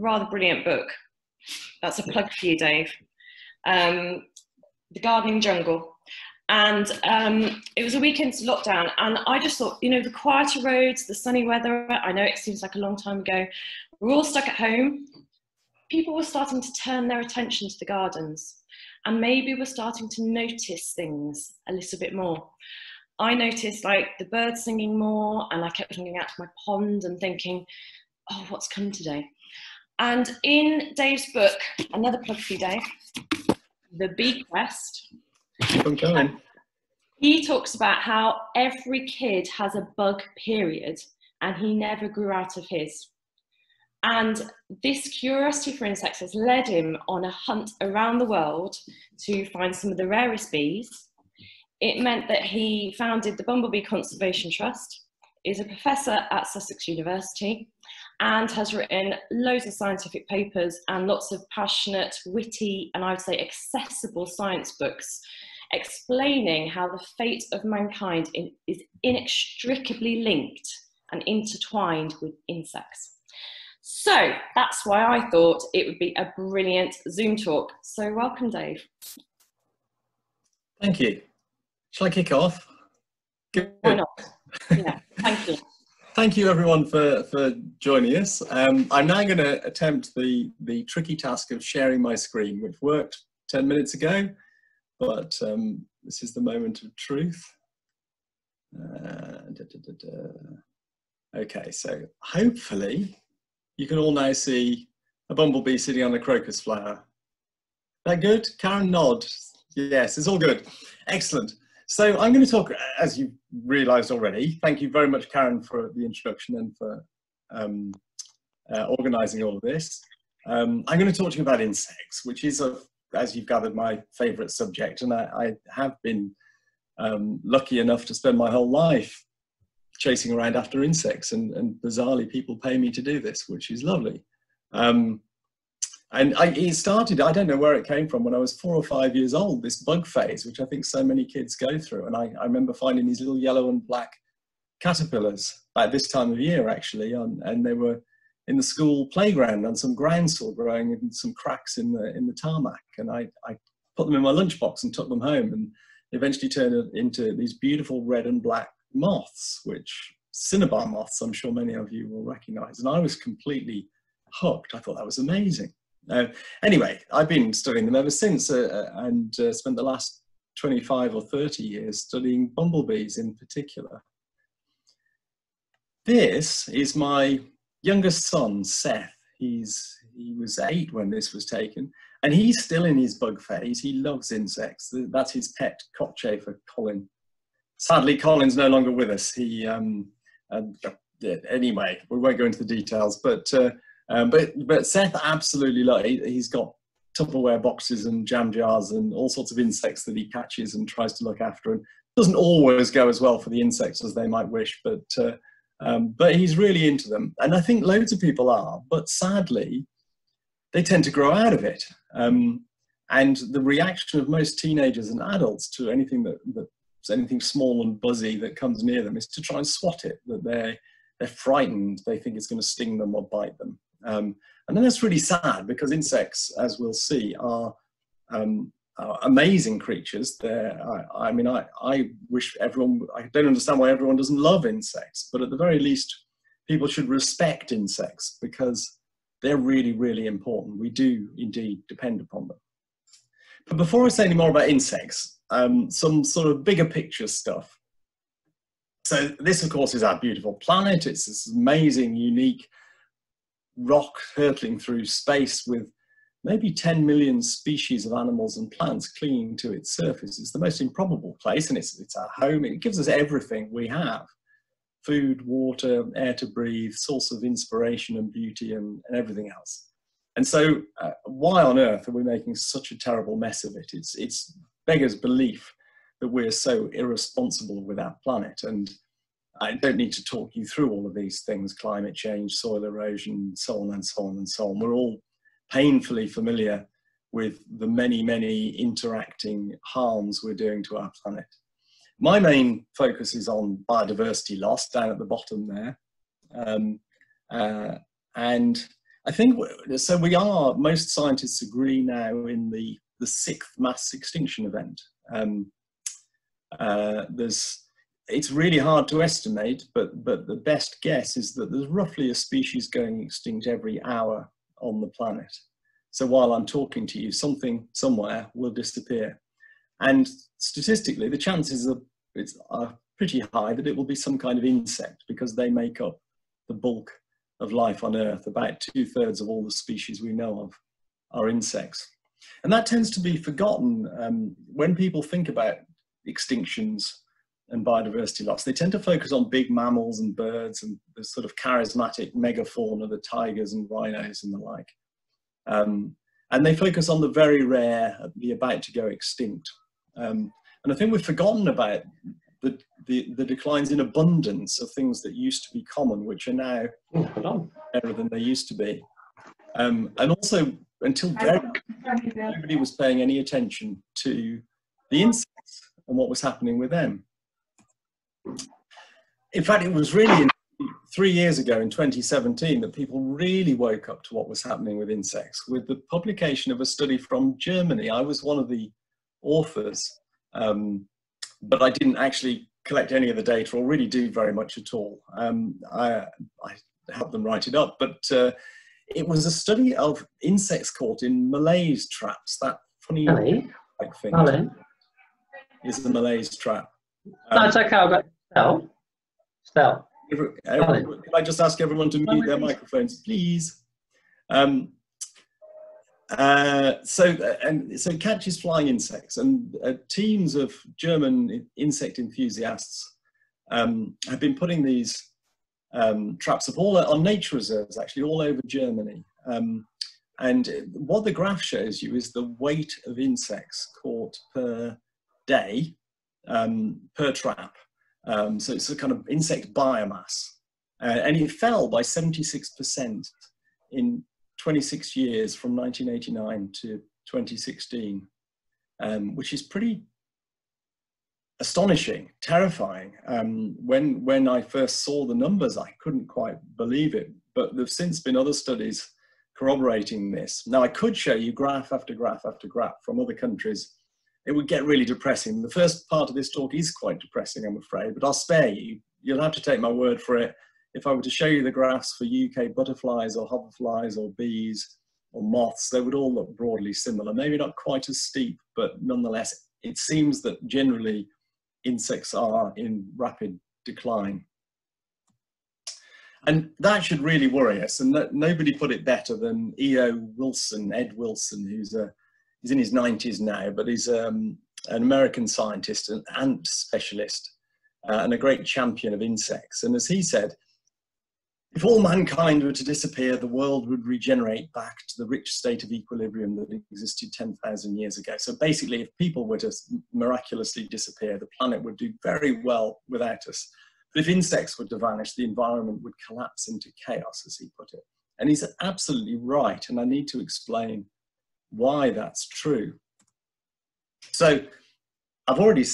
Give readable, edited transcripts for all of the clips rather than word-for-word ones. rather brilliant book. That's a plug for you, Dave. The Gardening Jungle. And it was a weekend's lockdown, and I just thought, you know, the quieter roads, the sunny weather, I know it seems like a long time ago, we're all stuck at home. People were starting to turn their attention to the gardens, and maybe we're starting to notice things a little bit more. I noticed like the birds singing more, and I kept looking out to my pond and thinking, oh, what's come today? And in Dave's book, another plug for you, Dave, The Bee Quest, he talks about how every kid has a bug period, and he never grew out of his. And this curiosity for insects has led him on a hunt around the world to find some of the rarest bees. It meant that he founded the Bumble Bee Conservation Trust, is a professor at Sussex University, and has written loads of scientific papers and lots of passionate, witty, and I would say accessible science books, explaining how the fate of mankind is inextricably linked and intertwined with insects. So that's why I thought it would be a brilliant Zoom talk. So welcome, Dave. Thank you. Shall I kick off? Good. Why not? Yeah, thank you. Thank you everyone for joining us. I'm now going to attempt the tricky task of sharing my screen, which worked 10 minutes ago, but this is the moment of truth. Okay, so hopefully you can all now see a bumblebee sitting on a crocus flower. That good? Karen, nod. Yes, it's all good. Excellent. So I'm going to talk, as you realised already, thank you very much, Karen, for the introduction and for organising all of this. I'm going to talk to you about insects, which is, as you've gathered, my favourite subject, and I have been lucky enough to spend my whole life chasing around after insects, and bizarrely people pay me to do this, which is lovely. And it started, I don't know where it came from, when I was 4 or 5 years old, this bug phase, which I think so many kids go through. And I remember finding these little yellow and black caterpillars about this time of year, actually, and they were in the school playground on some groundsel growing in some cracks in the tarmac. And I put them in my lunchbox and took them home, and eventually turned it into these beautiful red and black moths, which cinnabar moths, I'm sure many of you will recognise. And I was completely hooked. I thought that was amazing. Anyway, I've been studying them ever since, and spent the last 25 or 30 years studying bumblebees in particular. This is my youngest son, Seth. He was 8 when this was taken, and he's still in his bug phase. He loves insects. That's his pet cockchafer, Colin. Sadly, Colin's no longer with us. He anyway, we won't go into the details, but Seth absolutely loves it. He's got Tupperware boxes and jam jars and all sorts of insects that he catches and tries to look after, and doesn't always go as well for the insects as they might wish, but he's really into them. And I think loads of people are, but sadly, they tend to grow out of it. And the reaction of most teenagers and adults to anything anything small and buzzy that comes near them is to try and swat it, that they're frightened, they think it's going to sting them or bite them. And then that's really sad, because insects, as we'll see, are amazing creatures. I mean, I wish everyone, I don't understand why everyone doesn't love insects, but at the very least, people should respect insects, because they're really, really important. We do indeed depend upon them. But before I say any more about insects, some sort of bigger picture stuff. So this, of course, is our beautiful planet. It's this amazing, unique rock hurtling through space with maybe 10 million species of animals and plants clinging to its surface. It's the most improbable place, and it's our home. It gives us everything we have: food, water, air to breathe, source of inspiration and beauty, and everything else. And so why on earth are we making such a terrible mess of it? It's beggars belief that we're so irresponsible with our planet. And I don't need to talk you through all of these things: climate change, soil erosion, so on and so on and so on. We're all painfully familiar with the many, many interacting harms we're doing to our planet. My main focus is on biodiversity loss, down at the bottom there. And I think so. We are, most scientists agree now, in the sixth mass extinction event. It's really hard to estimate, but the best guess is that there's roughly a species going extinct every hour on the planet. So while I'm talking to you, something somewhere will disappear. And statistically, the chances are pretty high that it will be some kind of insect, because they make up the bulk of life on Earth. About 2/3 of all the species we know of are insects. And that tends to be forgotten when people think about extinctions and biodiversity loss. They tend to focus on big mammals and birds and the sort of charismatic megafauna, the tigers and rhinos and the like. And they focus on the very rare, the about to go extinct. And I think we've forgotten about the declines in abundance of things that used to be common, which are now rarer than they used to be. And also, until very recently, nobody was paying any attention to the insects and what was happening with them. In fact, it was really 3 years ago in 2017 that people really woke up to what was happening with insects, with the publication of a study from Germany. I was one of the authors, but I didn't actually collect any of the data or really do very much at all. I helped them write it up, but it was a study of insects caught in malaise traps. That funny like thing is the malaise trap. No, it's okay, I've got Stel. Could I just ask everyone to mute their microphones, please? So it catches flying insects, and teams of German insect enthusiasts have been putting these traps up on nature reserves, actually, all over Germany. And what the graph shows you is the weight of insects caught per day, per trap. So it's a kind of insect biomass, and it fell by 76% in 26 years from 1989 to 2016, which is pretty astonishing, terrifying. When I first saw the numbers, I couldn't quite believe it, but there've since been other studies corroborating this. Now, I could show you graph after graph after graph from other countries. It would get really depressing. The first part of this talk is quite depressing, I'm afraid, but I'll spare you. You'll have to take my word for it. If I were to show you the graphs for UK butterflies or hoverflies or bees or moths, they would all look broadly similar. Maybe not quite as steep, but nonetheless, it seems that generally insects are in rapid decline. And that should really worry us, and nobody put it better than Ed Wilson, he's in his 90s now, but he's an American scientist, an ant specialist, and a great champion of insects. And as he said, if all mankind were to disappear, the world would regenerate back to the rich state of equilibrium that existed 10,000 years ago. So basically, if people were to miraculously disappear, the planet would do very well without us. But if insects were to vanish, the environment would collapse into chaos, as he put it. And he's absolutely right, and I need to explain why that's true. So I've already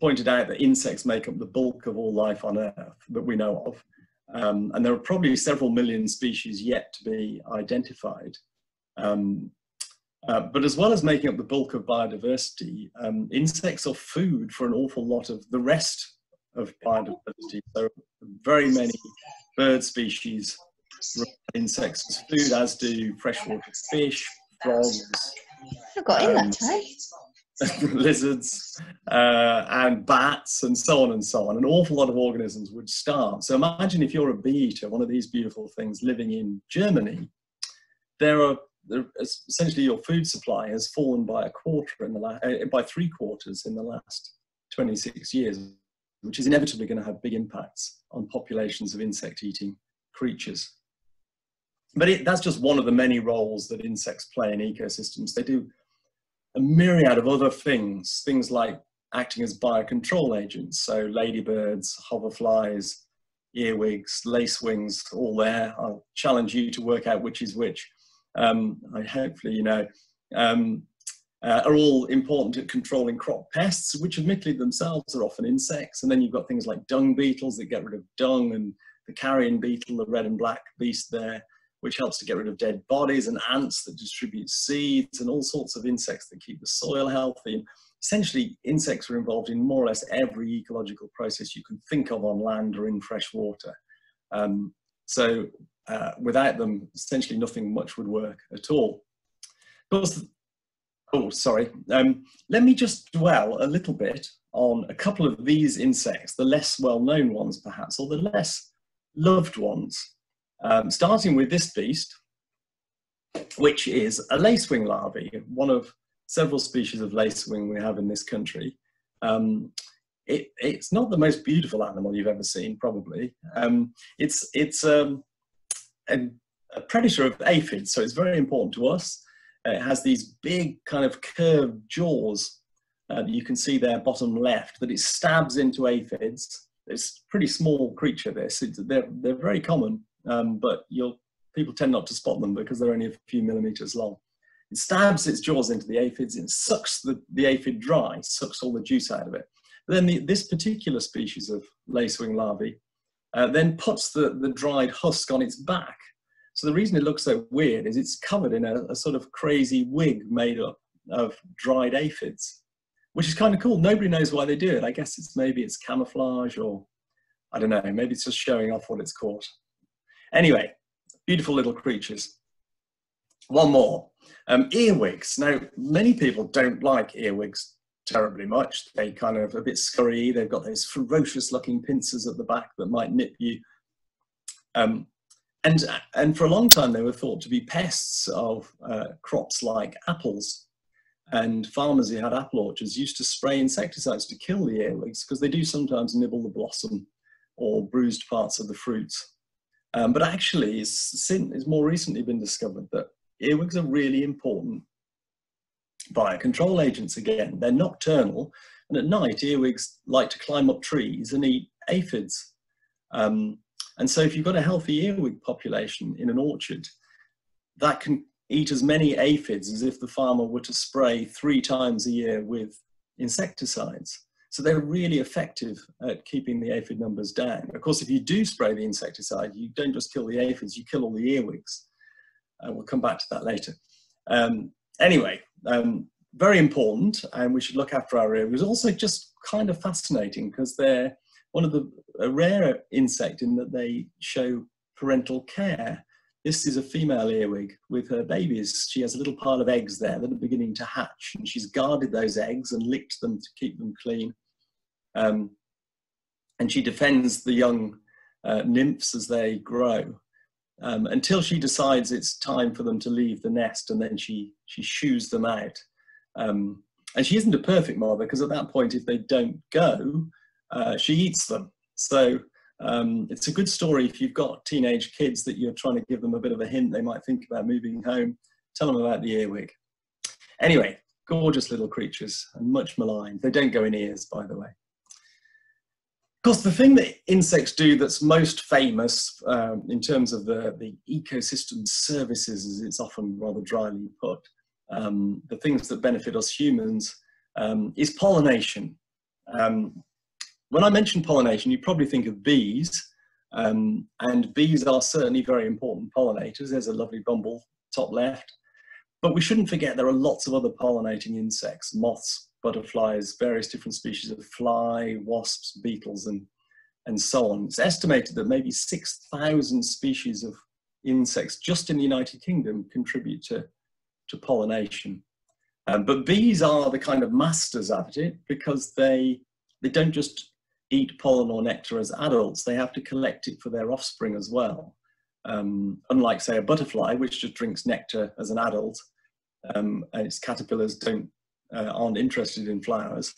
pointed out that insects make up the bulk of all life on Earth that we know of, and there are probably several million species yet to be identified. But as well as making up the bulk of biodiversity, insects are food for an awful lot of the rest of biodiversity. There are very many bird species, insects as food, as do freshwater fish, frogs, lizards, and bats, and so on and so on. An awful lot of organisms would starve. So imagine if you're a bee eater, one of these beautiful things living in Germany. There essentially your food supply has fallen by three quarters in the last 26 years, which is inevitably going to have big impacts on populations of insect-eating creatures. But that's just one of the many roles that insects play in ecosystems. They do a myriad of other things, things like acting as biocontrol agents. So ladybirds, hoverflies, earwigs, lacewings, all there. I'll challenge you to work out which is which. Hopefully you know, are all important at controlling crop pests, which admittedly themselves are often insects. And then you've got things like dung beetles that get rid of dung, and the carrion beetle, the red and black beast there, which helps to get rid of dead bodies and ants that distribute seeds and all sorts of insects that keep the soil healthy. And essentially, insects are involved in more or less every ecological process you can think of on land or in fresh water. So without them, essentially nothing much would work at all. Let me just dwell a little bit on a couple of these insects, the less well-known ones perhaps, or the less loved ones, starting with this beast, which is a lacewing larvae, one of several species of lacewing we have in this country. It's not the most beautiful animal you've ever seen, probably. It's a predator of aphids, so it's very important to us. It has these big kind of curved jaws that you can see there, bottom left, that it stabs into aphids. It's a pretty small creature, this. They're very common, but people tend not to spot them because they're only a few millimetres long. It stabs its jaws into the aphids and sucks the aphid dry, sucks all the juice out of it. But then this particular species of lacewing larvae then puts the dried husk on its back. So the reason it looks so weird is it's covered in a sort of crazy wig made up of dried aphids, which is kind of cool. Nobody knows why they do it. I guess maybe it's camouflage, or I don't know, maybe it's just showing off what it's caught. Anyway, beautiful little creatures. One more, earwigs. Now, many people don't like earwigs terribly much. They kind of are a bit scurry. They've got those ferocious looking pincers at the back that might nip you. And for a long time, they were thought to be pests of crops like apples. And farmers who had apple orchards used to spray insecticides to kill the earwigs, because they do sometimes nibble the blossom or bruised parts of the fruits. But actually, it's more recently been discovered that earwigs are really important biocontrol agents again. They're nocturnal, and at night, earwigs like to climb up trees and eat aphids. And so if you've got a healthy earwig population in an orchard, that can eat as many aphids as if the farmer were to spray 3 times a year with insecticides. So they're really effective at keeping the aphid numbers down. Of course, if you do spray the insecticide, you don't just kill the aphids, you kill all the earwigs. We'll come back to that later. Anyway, very important, and we should look after our earwigs. Also just kind of fascinating because they're one of a rare insect in that they show parental care. This is a female earwig with her babies. She has a little pile of eggs there that are beginning to hatch, and she's guarded those eggs and licked them to keep them clean. And she defends the young nymphs as they grow until she decides it's time for them to leave the nest, and then she shoos them out. And she isn't a perfect mother, because at that point, if they don't go, she eats them. So it's a good story if you've got teenage kids that you're trying to give them a bit of a hint. They might think about moving home. Tell them about the earwig. Anyway, gorgeous little creatures and much maligned. They don't go in ears, by the way. Of course, the thing that insects do that's most famous in terms of the ecosystem services, as it's often rather dryly put, the things that benefit us humans, is pollination. When I mention pollination, you probably think of bees, and bees are certainly very important pollinators. There's a lovely bumble, top left. But we shouldn't forget there are lots of other pollinating insects, moths, butterflies, various different species of fly, wasps, beetles, and so on. It's estimated that maybe 6,000 species of insects just in the United Kingdom contribute to pollination. But bees are the kind of masters at it, because they don't just eat pollen or nectar as adults, they have to collect it for their offspring as well. Unlike, say, a butterfly, which just drinks nectar as an adult, and its caterpillars aren't interested in flowers.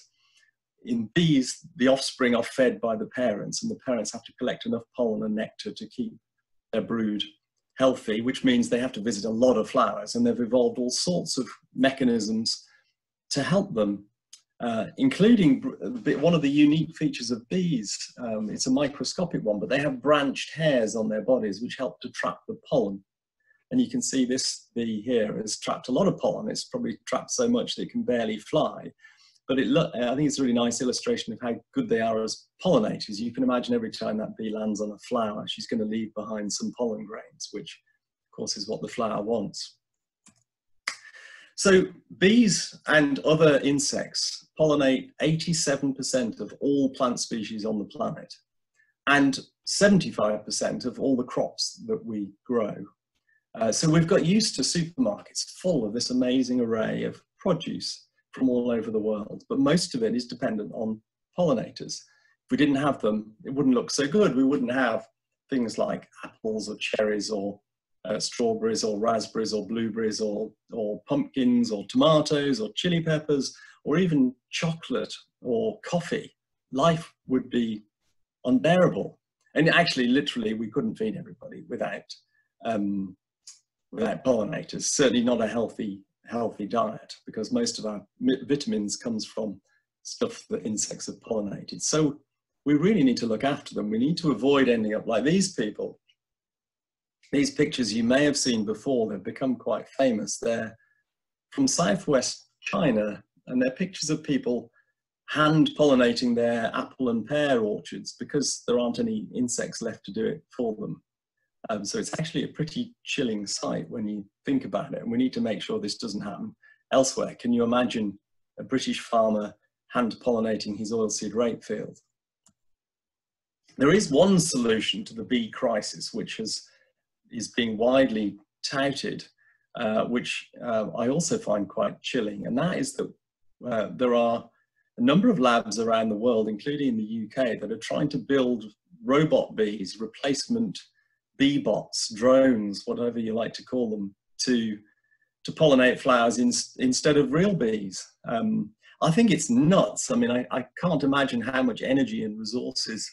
In bees, the offspring are fed by the parents, and the parents have to collect enough pollen and nectar to keep their brood healthy, which means they have to visit a lot of flowers, and they've evolved all sorts of mechanisms to help them. Including one of the unique features of bees. It's a microscopic one, but they have branched hairs on their bodies which help to trap the pollen. And you can see this bee here has trapped a lot of pollen. It's probably trapped so much that it can barely fly. But I think it's a really nice illustration of how good they are as pollinators. You can imagine every time that bee lands on a flower, she's going to leave behind some pollen grains, which course, is what the flower wants. So bees and other insects pollinate 87% of all plant species on the planet and 75% of all the crops that we grow. So we've got used to supermarkets full of this amazing array of produce from all over the world, but most of it is dependent on pollinators. If we didn't have them, it wouldn't look so good. We wouldn't have things like apples or cherries or strawberries or raspberries or blueberries or pumpkins or tomatoes or chili peppers or even chocolate or coffee. Life would be unbearable. And actually, literally, we couldn't feed everybody without without pollinators, certainly not a healthy diet, because most of our vitamins comes from stuff that insects have pollinated. So we really need to look after them. We need to avoid ending up like these people. These pictures you may have seen before, they've become quite famous. They're from Southwest China, and they're pictures of people hand pollinating their apple and pear orchards because there aren't any insects left to do it for them. So it's actually a pretty chilling sight when you think about it, and we need to make sure this doesn't happen elsewhere. Can you imagine a British farmer hand-pollinating his oilseed rape field? There is one solution to the bee crisis, which is being widely touted, which I also find quite chilling, and that is that there are a number of labs around the world, including in the UK, that are trying to build robot bees, replacement bee bots, drones, whatever you like to call them, to pollinate flowers instead of real bees. I think it's nuts. I mean, I can't imagine how much energy and resources,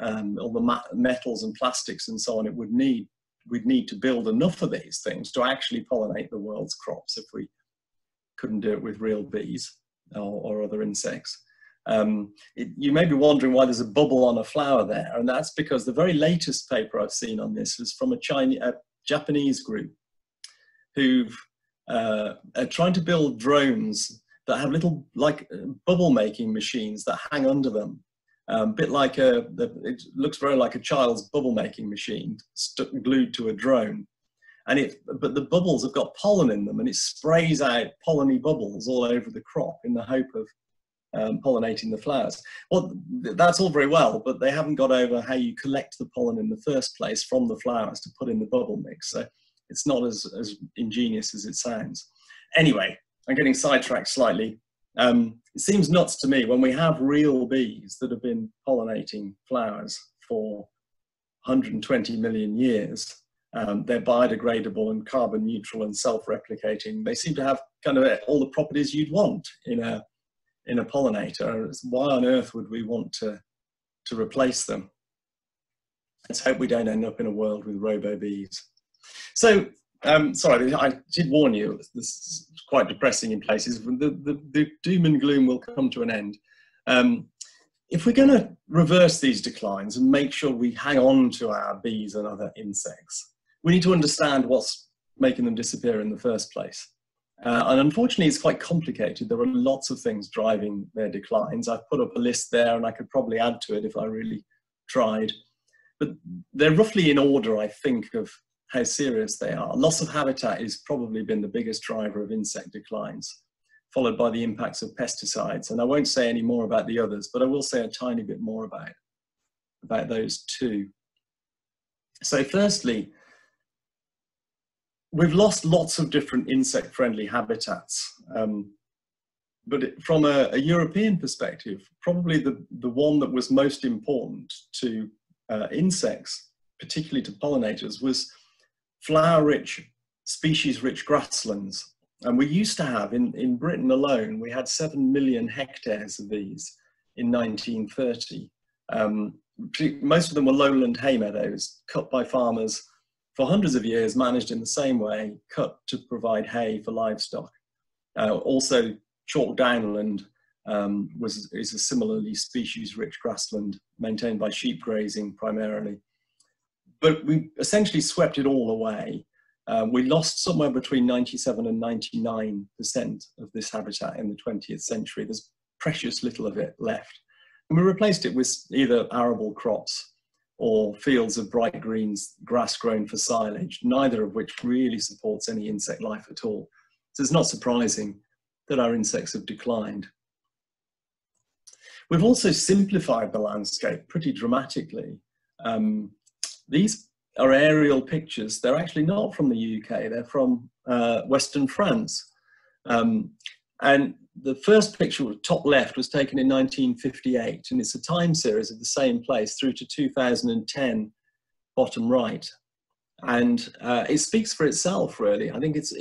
all the metals and plastics and so on, it would need. We'd need to build enough of these things to actually pollinate the world's crops if we couldn't do it with real bees or other insects. You may be wondering why there's a bubble on a flower there, and that's because the very latest paper I've seen on this was from a Japanese group who are trying to build drones that have little, like, bubble making machines that hang under them. A bit like it looks very like a child's bubble making machine glued to a drone. And but the bubbles have got pollen in them, and it sprays out polleny bubbles all over the crop in the hope of pollinating the flowers. Well, that's all very well, but they haven't got over how you collect the pollen in the first place from the flowers to put in the bubble mix. So it's not as ingenious as it sounds. Anyway, I'm getting sidetracked slightly. It seems nuts to me when we have real bees that have been pollinating flowers for 120 million years. They're biodegradable and carbon neutral and self-replicating. They seem to have kind of all the properties you'd want in a pollinator. Why on earth would we want to replace them? Let's hope we don't end up in a world with robo-bees. So, sorry, I did warn you, this is quite depressing in places. The doom and gloom will come to an end. If we're going to reverse these declines and make sure we hang on to our bees and other insects, we need to understand what's making them disappear in the first place. And unfortunately, it's quite complicated. There are lots of things driving their declines. I've put up a list there, and I could probably add to it if I really tried. But they're roughly in order, I think, of how serious they are. Loss of habitat has probably been the biggest driver of insect declines, followed by the impacts of pesticides. And I won't say any more about the others, but I will say a tiny bit more about those two. So firstly, we've lost lots of different insect-friendly habitats, but from a European perspective, probably the one that was most important to insects, particularly to pollinators, was flower-rich, species-rich grasslands. And we used to have, in Britain alone, we had 7 million hectares of these in 1930. Most of them were lowland hay meadows, cut by farmers for hundreds of years, managed in the same way, cut to provide hay for livestock. Also, chalk downland is a similarly species-rich grassland maintained by sheep grazing primarily. But we essentially swept it all away. We lost somewhere between 97 and 99% of this habitat in the 20th century. There's precious little of it left. And we replaced it with either arable crops or fields of bright greens, grass grown for silage, neither of which really supports any insect life at all. So it's not surprising that our insects have declined. We've also simplified the landscape pretty dramatically. These are aerial pictures. They're actually not from the UK, they're from Western France. And the first picture, top left, was taken in 1958, and it's a time series of the same place through to 2010, bottom right. And it speaks for itself, really. I think it's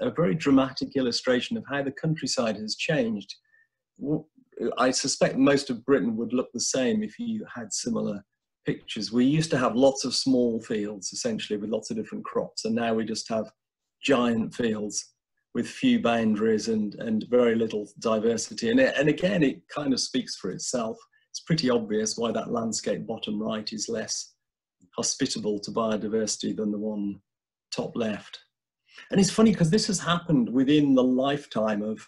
a very dramatic illustration of how the countryside has changed. I suspect most of Britain would look the same if you had similar pictures. We used to have lots of small fields, essentially, with lots of different crops, and now we just have giant fields with few boundaries and very little diversity. And again, it kind of speaks for itself. It's pretty obvious why that landscape bottom right is less hospitable to biodiversity than the one top left. And it's funny because this has happened within the lifetime of,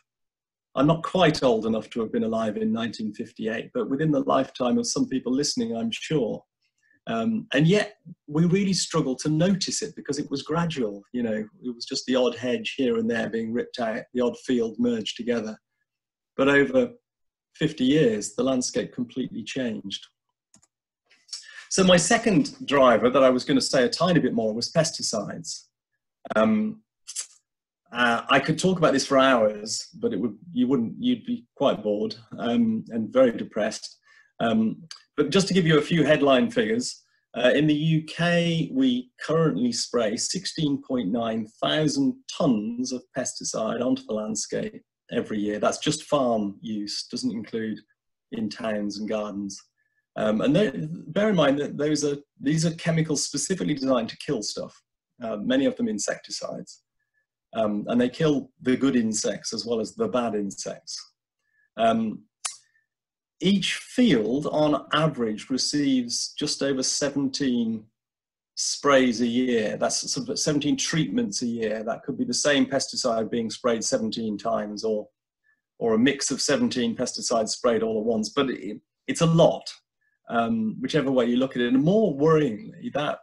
I'm not quite old enough to have been alive in 1958, but within the lifetime of some people listening, I'm sure. And yet we really struggled to notice it because it was gradual, you know, it was just the odd hedge here and there being ripped out, the odd field merged together. But over 50 years, the landscape completely changed. So my second driver that I was going to say a tiny bit more was pesticides. I could talk about this for hours, but it would, you'd be quite bored and very depressed. But just to give you a few headline figures, in the UK, we currently spray 16.9 thousand tonnes of pesticide onto the landscape every year. That's just farm use, doesn't include in towns and gardens. And bear in mind that these are chemicals specifically designed to kill stuff, many of them insecticides. And they kill the good insects as well as the bad insects. Each field, on average, receives just over 17 sprays a year. That's sort of 17 treatments a year. That could be the same pesticide being sprayed 17 times or a mix of 17 pesticides sprayed all at once. But it's a lot, whichever way you look at it. And more worryingly, that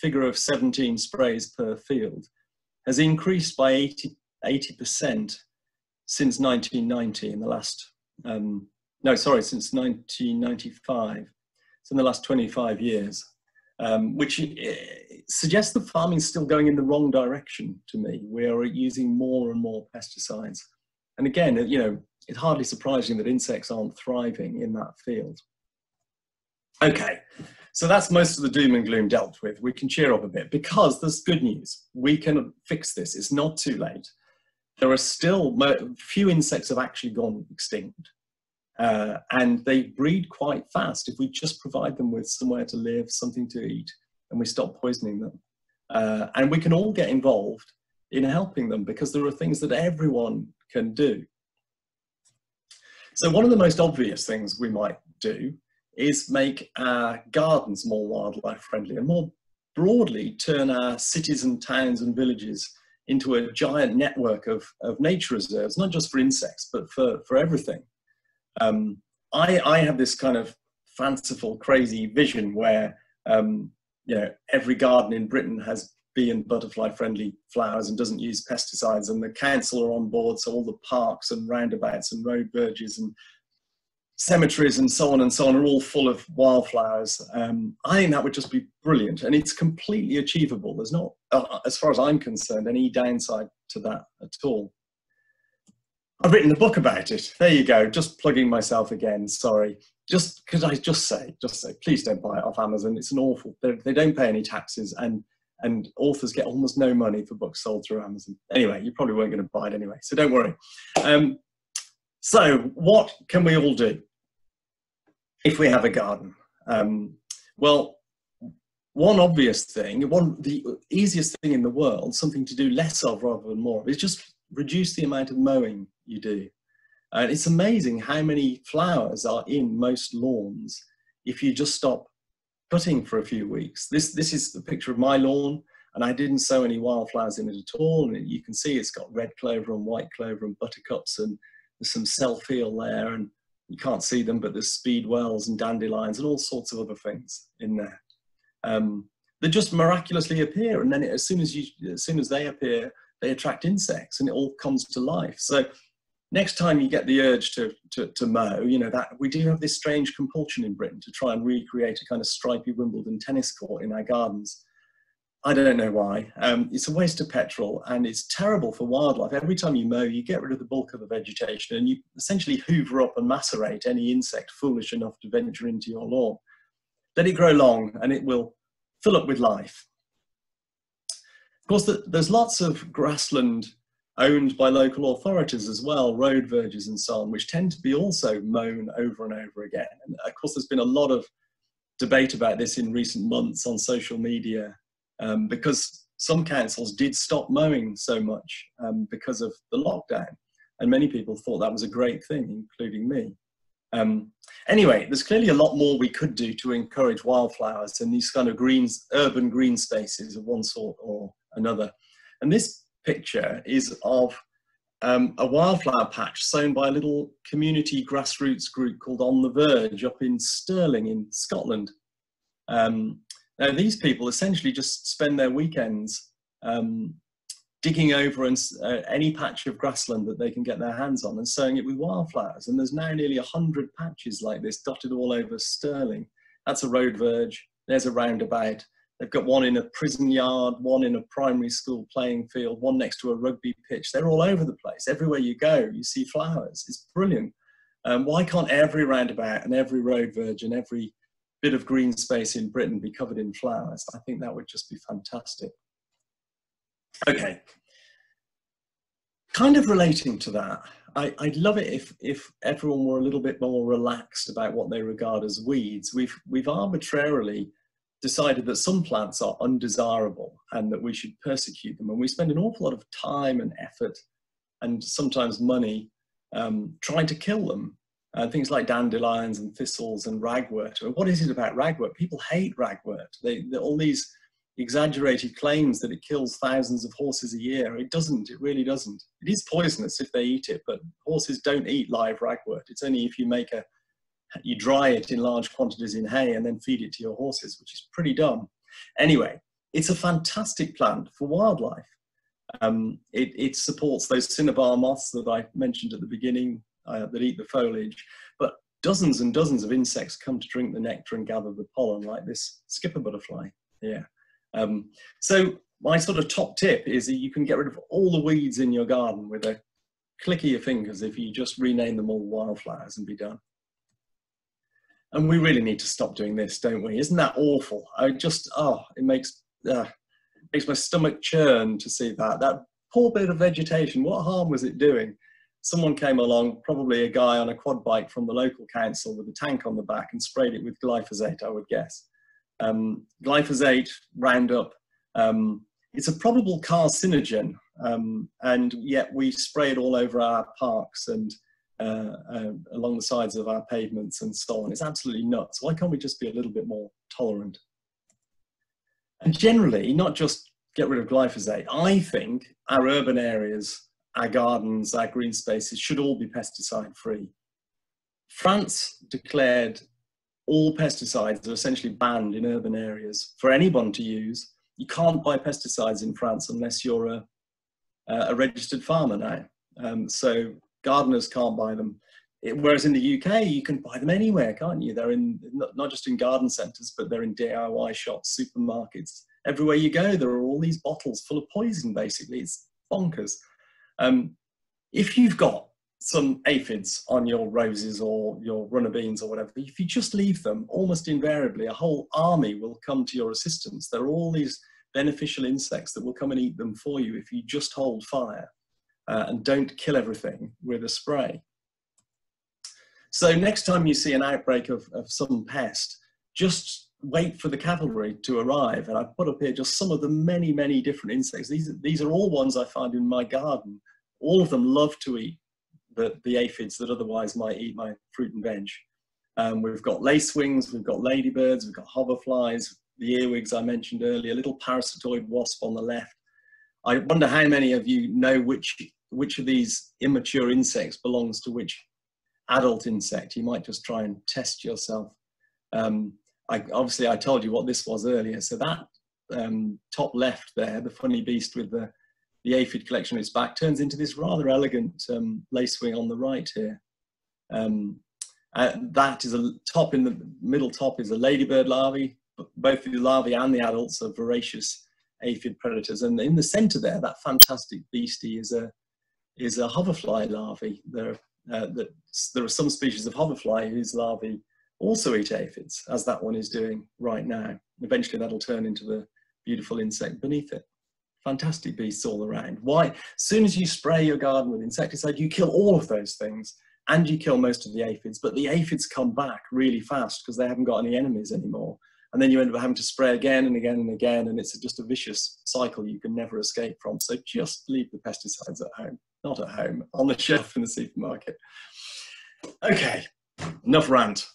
figure of 17 sprays per field has increased by 80% since 1990 in the last... No, sorry, since 1995, so in the last 25 years, which suggests that farming is still going in the wrong direction to me. We are using more and more pesticides. And again, you know, it's hardly surprising that insects aren't thriving in that field. Okay, so that's most of the doom and gloom dealt with. We can cheer up a bit because there's good news. We can fix this. It's not too late. There are still few insects have actually gone extinct. And they breed quite fast if we just provide them with somewhere to live, something to eat, and we stop poisoning them. And we can all get involved in helping them because there are things that everyone can do. So one of the most obvious things we might do is make our gardens more wildlife friendly and more broadly turn our cities and towns and villages into a giant network of nature reserves, not just for insects, but for everything. I have this kind of fanciful, crazy vision where, you know, every garden in Britain has bee and butterfly friendly flowers and doesn't use pesticides, and the council are on board. So all the parks and roundabouts and road verges and cemeteries and so on are all full of wildflowers. I think that would just be brilliant, and it's completely achievable. There's not, as far as I'm concerned, any downside to that at all. I've written a book about it. There you go. Just plugging myself again. Sorry. Just could I just say, please don't buy it off Amazon. It's an awful, they don't pay any taxes and authors get almost no money for books sold through Amazon. Anyway, you probably weren't going to buy it anyway, so don't worry. So what can we all do if we have a garden? Well, one obvious thing, the easiest thing in the world, something to do less of rather than more of, is just reduce the amount of mowing you do. And it's amazing how many flowers are in most lawns if you just stop cutting for a few weeks. This is the picture of my lawn, and I didn't sow any wildflowers in it at all. And you can see it's got red clover and white clover and buttercups, and there's some selfiel there and you can't see them, but there's speedwells and dandelions and all sorts of other things in there. They just miraculously appear, and then as soon as they appear, they attract insects, and it all comes to life. So next time you get the urge to mow, you know that we do have this strange compulsion in Britain to try and recreate a kind of stripy Wimbledon tennis court in our gardens. I don't know why. It's a waste of petrol, and it's terrible for wildlife. Every time you mow, you get rid of the bulk of the vegetation, and you essentially hoover up and macerate any insect foolish enough to venture into your lawn. Let it grow long, and it will fill up with life. Of course, there's lots of grassland owned by local authorities as well, road verges and so on, which tend to be also mown over and over again. And of course, there's been a lot of debate about this in recent months on social media, because some councils did stop mowing so much because of the lockdown, and many people thought that was a great thing, including me. Anyway, there's clearly a lot more we could do to encourage wildflowers and these kind of greens, urban green spaces of one sort or another. And this picture is of a wildflower patch sown by a little community grassroots group called On the Verge up in Stirling in Scotland. Now, these people essentially just spend their weekends digging over any patch of grassland that they can get their hands on and sowing it with wildflowers. And there's now nearly 100 patches like this dotted all over Stirling. That's a road verge. There's a roundabout. They've got one in a prison yard, one in a primary school playing field, one next to a rugby pitch. They're all over the place. Everywhere you go, you see flowers. It's brilliant. Why can't every roundabout and every road verge and every bit of green space in Britain be covered in flowers? I think that would just be fantastic. Okay, kind of relating to that, I'd love it if everyone were a little bit more relaxed about what they regard as weeds. We've arbitrarily decided that some plants are undesirable and that we should persecute them, and we spend an awful lot of time and effort and sometimes money trying to kill them. Things like dandelions and thistles and ragwort. What is it about ragwort? People hate ragwort. All these exaggerated claims that it kills thousands of horses a year. It doesn't, it really doesn't. It is poisonous if they eat it, but horses don't eat live ragwort. It's only if you you dry it in large quantities in hay and then feed it to your horses, which is pretty dumb. Anyway, it's a fantastic plant for wildlife. It supports those cinnabar moths that I mentioned at the beginning, that eat the foliage, but dozens and dozens of insects come to drink the nectar and gather the pollen, like this skipper butterfly here. So my sort of top tip is that you can get rid of all the weeds in your garden with a click of your fingers if you just rename them all wildflowers and be done. And we really need to stop doing this, don't we? Isn't that awful? It makes my stomach churn to see that. That poor bit of vegetation, what harm was it doing? Someone came along, probably a guy on a quad bike from the local council with a tank on the back, and sprayed it with glyphosate, I would guess. Glyphosate, Roundup, it's a probable carcinogen, and yet we spray it all over our parks and along the sides of our pavements and so on. It's absolutely nuts. Why can't we just be a little bit more tolerant? And generally, not just get rid of glyphosate, I think our urban areas, our gardens, our green spaces should all be pesticide free. France declared all pesticides are essentially banned in urban areas for anyone to use. You can't buy pesticides in France unless you're a registered farmer now. So gardeners can't buy them. Whereas in the UK, you can buy them anywhere, can't you? They're not just in garden centres, but they're in DIY shops, supermarkets. Everywhere you go, there are all these bottles full of poison, basically. It's bonkers. If you've got some aphids on your roses or your runner beans or whatever, if you just leave them, almost invariably a whole army will come to your assistance. There are all these beneficial insects that will come and eat them for you if you just hold fire and don't kill everything with a spray. So next time you see an outbreak of some pest, just wait for the cavalry to arrive. And I've put up here just some of the many, many different insects. These are all ones I find in my garden. All of them love to eat the aphids that otherwise might eat my fruit and veg. We've got lacewings, we've got ladybirds, we've got hoverflies, the earwigs I mentioned earlier, little parasitoid wasp on the left. I wonder how many of you know which of these immature insects belongs to which adult insect. You might just try and test yourself. Obviously, I told you what this was earlier. So that top left there, the funny beast with the aphid collection on its back, turns into this rather elegant lacewing on the right here. That is a top, in the middle top is a ladybird larvae. Both the larvae and the adults are voracious aphid predators. And in the centre there, that fantastic beastie is a hoverfly larvae. There are some species of hoverfly whose larvae also eat aphids, as that one is doing right now. Eventually that'll turn into the beautiful insect beneath it. Fantastic beasts all around. Why? As soon as you spray your garden with insecticide, you kill all of those things and you kill most of the aphids, but the aphids come back really fast because they haven't got any enemies anymore. And then you end up having to spray again and again and again, and it's just a vicious cycle you can never escape from. So just leave the pesticides at home, not at home, on the shelf in the supermarket. Okay, enough rant.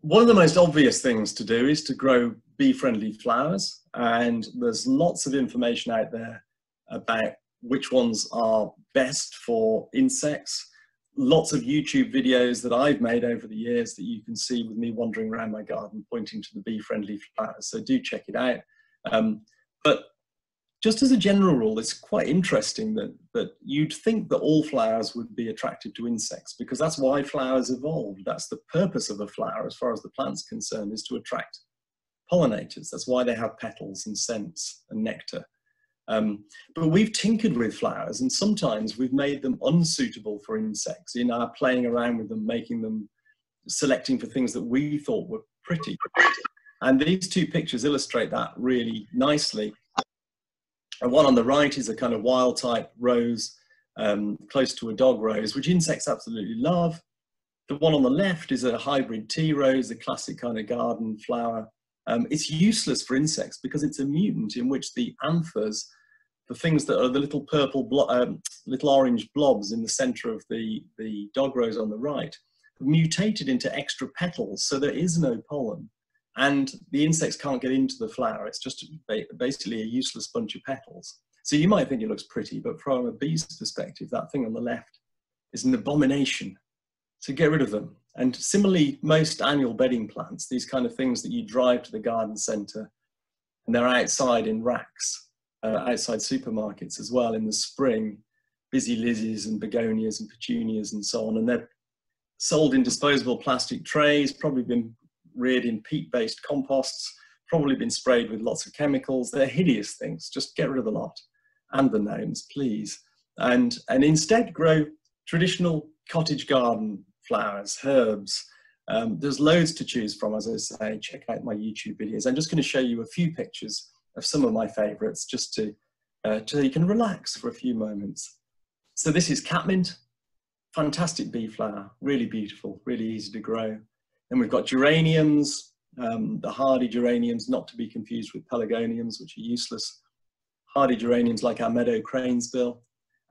One of the most obvious things to do is to grow bee-friendly flowers, and there's lots of information out there about which ones are best for insects. Lots of YouTube videos that I've made over the years that you can see with me wandering around my garden pointing to the bee-friendly flowers, so do check it out. But just as a general rule, it's quite interesting that you'd think that all flowers would be attracted to insects, because that's why flowers evolved. That's the purpose of a flower, as far as the plant's concerned, is to attract pollinators. That's why they have petals and scents and nectar. But we've tinkered with flowers, and sometimes we've made them unsuitable for insects in our playing around with them, making them, selecting for things that we thought were pretty. And these two pictures illustrate that really nicely. And one on the right is a kind of wild type rose, close to a dog rose, which insects absolutely love. The one on the left is a hybrid tea rose, a classic kind of garden flower. It's useless for insects because it's a mutant in which the anthers, the things that are the little purple, little orange blobs in the centre of the dog rose on the right, mutated into extra petals, so there is no pollen, and the insects can't get into the flower. It's just basically a useless bunch of petals. So you might think it looks pretty, but from a bee's perspective, that thing on the left is an abomination. So get rid of them. And similarly, most annual bedding plants, these kind of things that you drive to the garden centre, and they're outside in racks, outside supermarkets as well in the spring, busy lizzies and begonias and petunias and so on, and they're sold in disposable plastic trays, probably been reared in peat-based composts, probably been sprayed with lots of chemicals. They're hideous things. Just get rid of the lot and the gnomes, please. And instead grow traditional cottage garden flowers, herbs. There's loads to choose from, as I say. Check out my YouTube videos. I'm just going to show you a few pictures of some of my favourites, just so you can relax for a few moments. So this is catmint, fantastic bee flower, really beautiful, really easy to grow. Then we've got geraniums, the hardy geraniums, not to be confused with pelargoniums, which are useless. Hardy geraniums like our meadow cranesbill,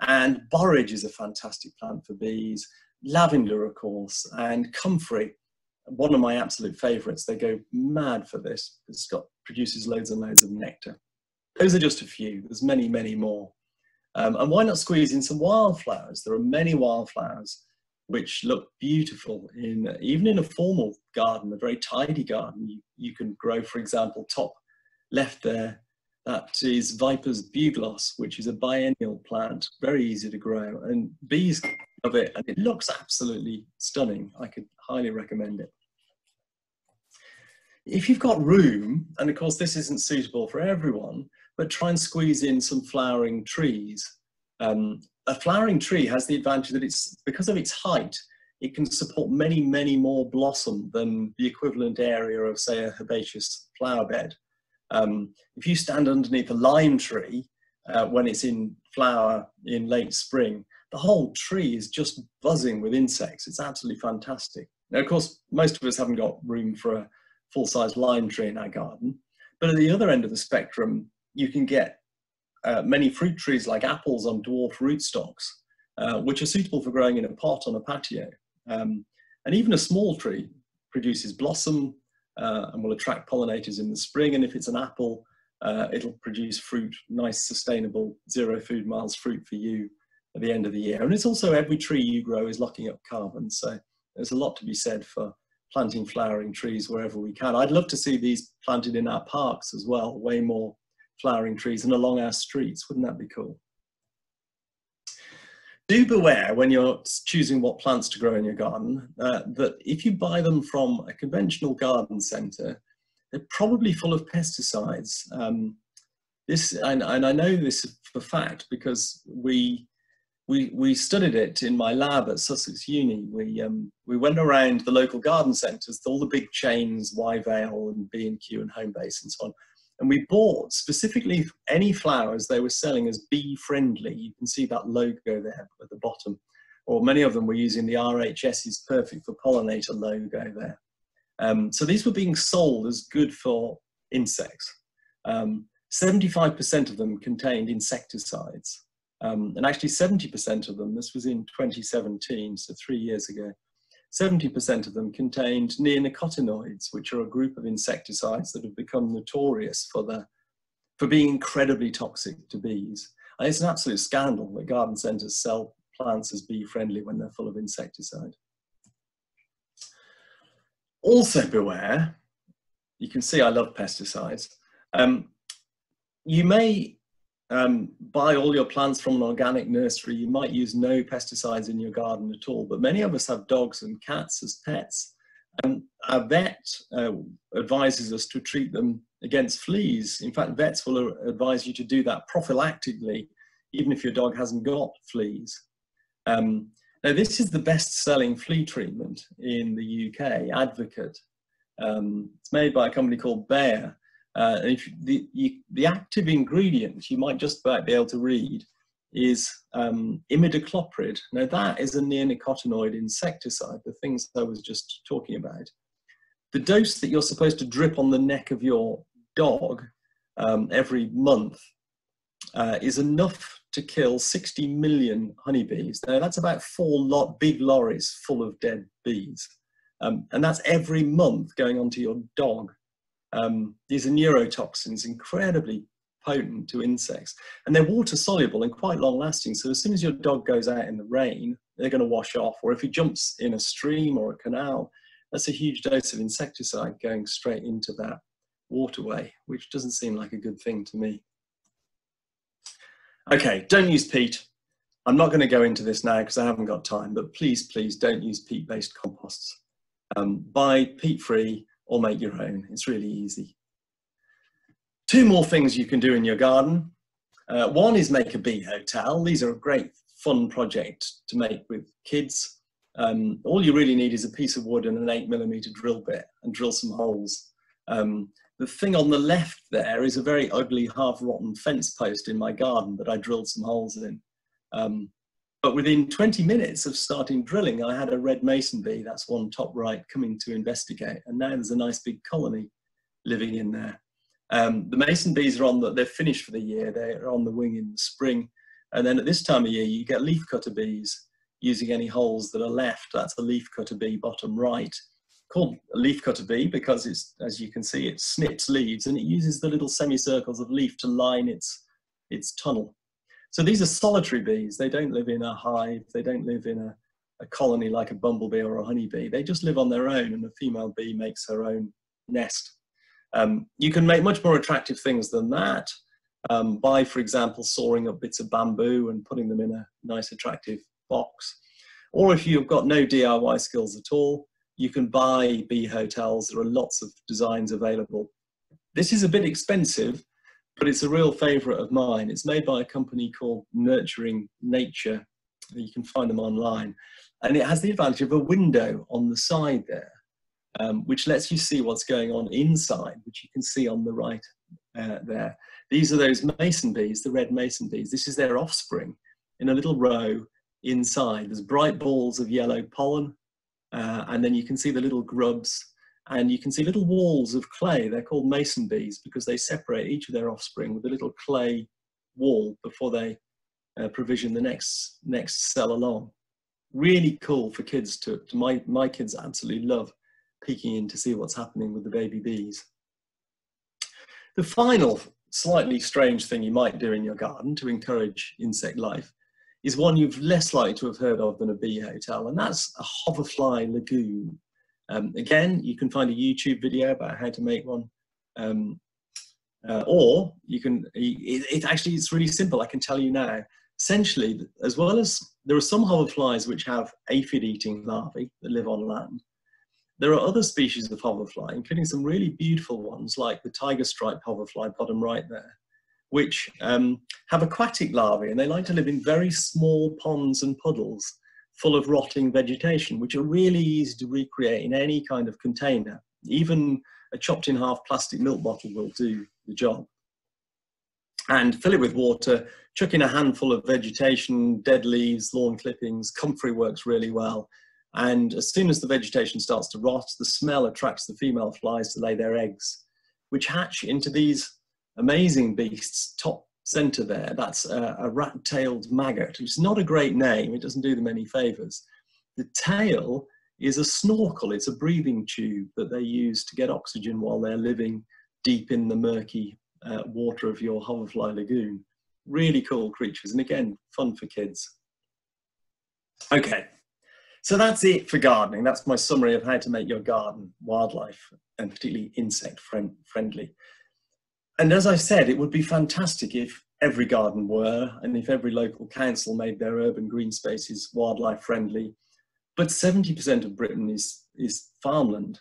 and borage is a fantastic plant for bees. Lavender, of course, and comfrey, one of my absolute favourites. They go mad for this. It's got, produces loads and loads of nectar. Those are just a few. There's many, many more. And why not squeeze in some wildflowers? There are many wildflowers which look beautiful in, even in a formal garden, a very tidy garden. You can grow, for example, top left there, that is Viper's bugloss, which is a biennial plant, very easy to grow, and bees love it, and it looks absolutely stunning. I could highly recommend it. If you've got room, and of course this isn't suitable for everyone, but try and squeeze in some flowering trees. A flowering tree has the advantage that it's, because of its height, it can support many, many more blossom than the equivalent area of, say, a herbaceous flower bed. If you stand underneath a lime tree when it's in flower in late spring, the whole tree is just buzzing with insects. It's absolutely fantastic. Now, of course, most of us haven't got room for a full-size lime tree in our garden, but at the other end of the spectrum, you can get many fruit trees like apples on dwarf rootstocks, which are suitable for growing in a pot on a patio. And even a small tree produces blossom, and will attract pollinators in the spring, and if it's an apple, it'll produce fruit, nice, sustainable, zero food miles fruit for you at the end of the year. And it's also every tree you grow is locking up carbon. So there's a lot to be said for planting flowering trees wherever we can. I'd love to see these planted in our parks as well, way more flowering trees, and along our streets. Wouldn't that be cool? Do beware when you're choosing what plants to grow in your garden, that if you buy them from a conventional garden centre, they're probably full of pesticides. And I know this for fact because we studied it in my lab at Sussex Uni. We went around the local garden centres, all the big chains, Wyevale and B&Q and Homebase and so on. And we bought specifically any flowers they were selling as bee friendly. You can see that logo there at the bottom. Or many of them were using the RHS's Perfect for Pollinator logo there. So these were being sold as good for insects. 75% of them contained insecticides. And actually 70% of them, this was in 2017, so 3 years ago, 70% of them contained neonicotinoids, which are a group of insecticides that have become notorious for being incredibly toxic to bees. And it's an absolute scandal that garden centres sell plants as bee-friendly when they're full of insecticide. Also beware, you can see I love pesticides. You may buy all your plants from an organic nursery. You might use no pesticides in your garden at all, but many of us have dogs and cats as pets. And our vet advises us to treat them against fleas. In fact, vets will advise you to do that prophylactically, even if your dog hasn't got fleas. Now, this is the best-selling flea treatment in the UK, Advocate. It's made by a company called Bayer. The active ingredient, you might just about be able to read, is imidacloprid. Now that is a neonicotinoid insecticide, the things I was just talking about. The dose that you're supposed to drip on the neck of your dog every month is enough to kill 60 million honeybees. Now that's about big lorries full of dead bees. And that's every month going onto your dog. These are neurotoxins, incredibly potent to insects, and they're water soluble and quite long lasting. So as soon as your dog goes out in the rain, they're going to wash off. Or if he jumps in a stream or a canal, that's a huge dose of insecticide going straight into that waterway, which doesn't seem like a good thing to me. Okay, don't use peat. I'm not going to go into this now because I haven't got time, but please, please don't use peat-based composts. Buy peat-free, or make your own. It's really easy. Two more things you can do in your garden. One is make a bee hotel. These are a great fun project to make with kids. All you really need is a piece of wood and an 8mm drill bit, and drill some holes. The thing on the left there is a very ugly half-rotten fence post in my garden that I drilled some holes in. But within 20 minutes of starting drilling, I had a red mason bee, that's one top right, coming to investigate. And now there's a nice big colony living in there. The mason bees are they're finished for the year. They're on the wing in the spring. And then at this time of year, you get leafcutter bees using any holes that are left. That's a leafcutter bee bottom right, called a leafcutter bee because it's, as you can see, it snips leaves and it uses the little semicircles of leaf to line its tunnel. So these are solitary bees. They don't live in a hive. They don't live in a colony like a bumblebee or a honeybee. They just live on their own, and a female bee makes her own nest. You can make much more attractive things than that by, for example, sawing up bits of bamboo and putting them in a nice, attractive box. Or if you've got no DIY skills at all, you can buy bee hotels. There are lots of designs available. This is a bit expensive, but it's a real favourite of mine. It's made by a company called Nurturing Nature. You can find them online. And it has the advantage of a window on the side there, which lets you see what's going on inside, which you can see on the right there. These are those mason bees, the red mason bees. This is their offspring in a little row inside. There's bright balls of yellow pollen, and then you can see the little grubs. And you can see little walls of clay. They're called mason bees because they separate each of their offspring with a little clay wall before they provision the next cell along. Really cool for kids to my kids absolutely love peeking in to see what's happening with the baby bees. The final slightly strange thing you might do in your garden to encourage insect life is one you've less likely to have heard of than a bee hotel, and that's a hoverfly lagoon. Again, you can find a YouTube video about how to make one, or you can, it's really simple, I can tell you now. Essentially, as well as, there are some hoverflies which have aphid-eating larvae that live on land. There are other species of hoverfly, including some really beautiful ones like the tiger-striped hoverfly, bottom right there, which have aquatic larvae, and they like to live in very small ponds and puddles full of rotting vegetation, which are really easy to recreate in any kind of container. Even a chopped in half plastic milk bottle will do the job. And fill it with water, chuck in a handful of vegetation, dead leaves, lawn clippings. Comfrey works really well. And as soon as the vegetation starts to rot, the smell attracts the female flies to lay their eggs, which hatch into these amazing beasts. Top centre there, that's a rat-tailed maggot, which is not a great name, it doesn't do them any favours. The tail is a snorkel, it's a breathing tube that they use to get oxygen while they're living deep in the murky water of your hoverfly lagoon. Really cool creatures, and again, fun for kids. Okay, so that's it for gardening. That's my summary of how to make your garden wildlife and particularly insect friendly. And as I said, it would be fantastic if every garden were, and if every local council made their urban green spaces wildlife friendly. But 70% of Britain is farmland.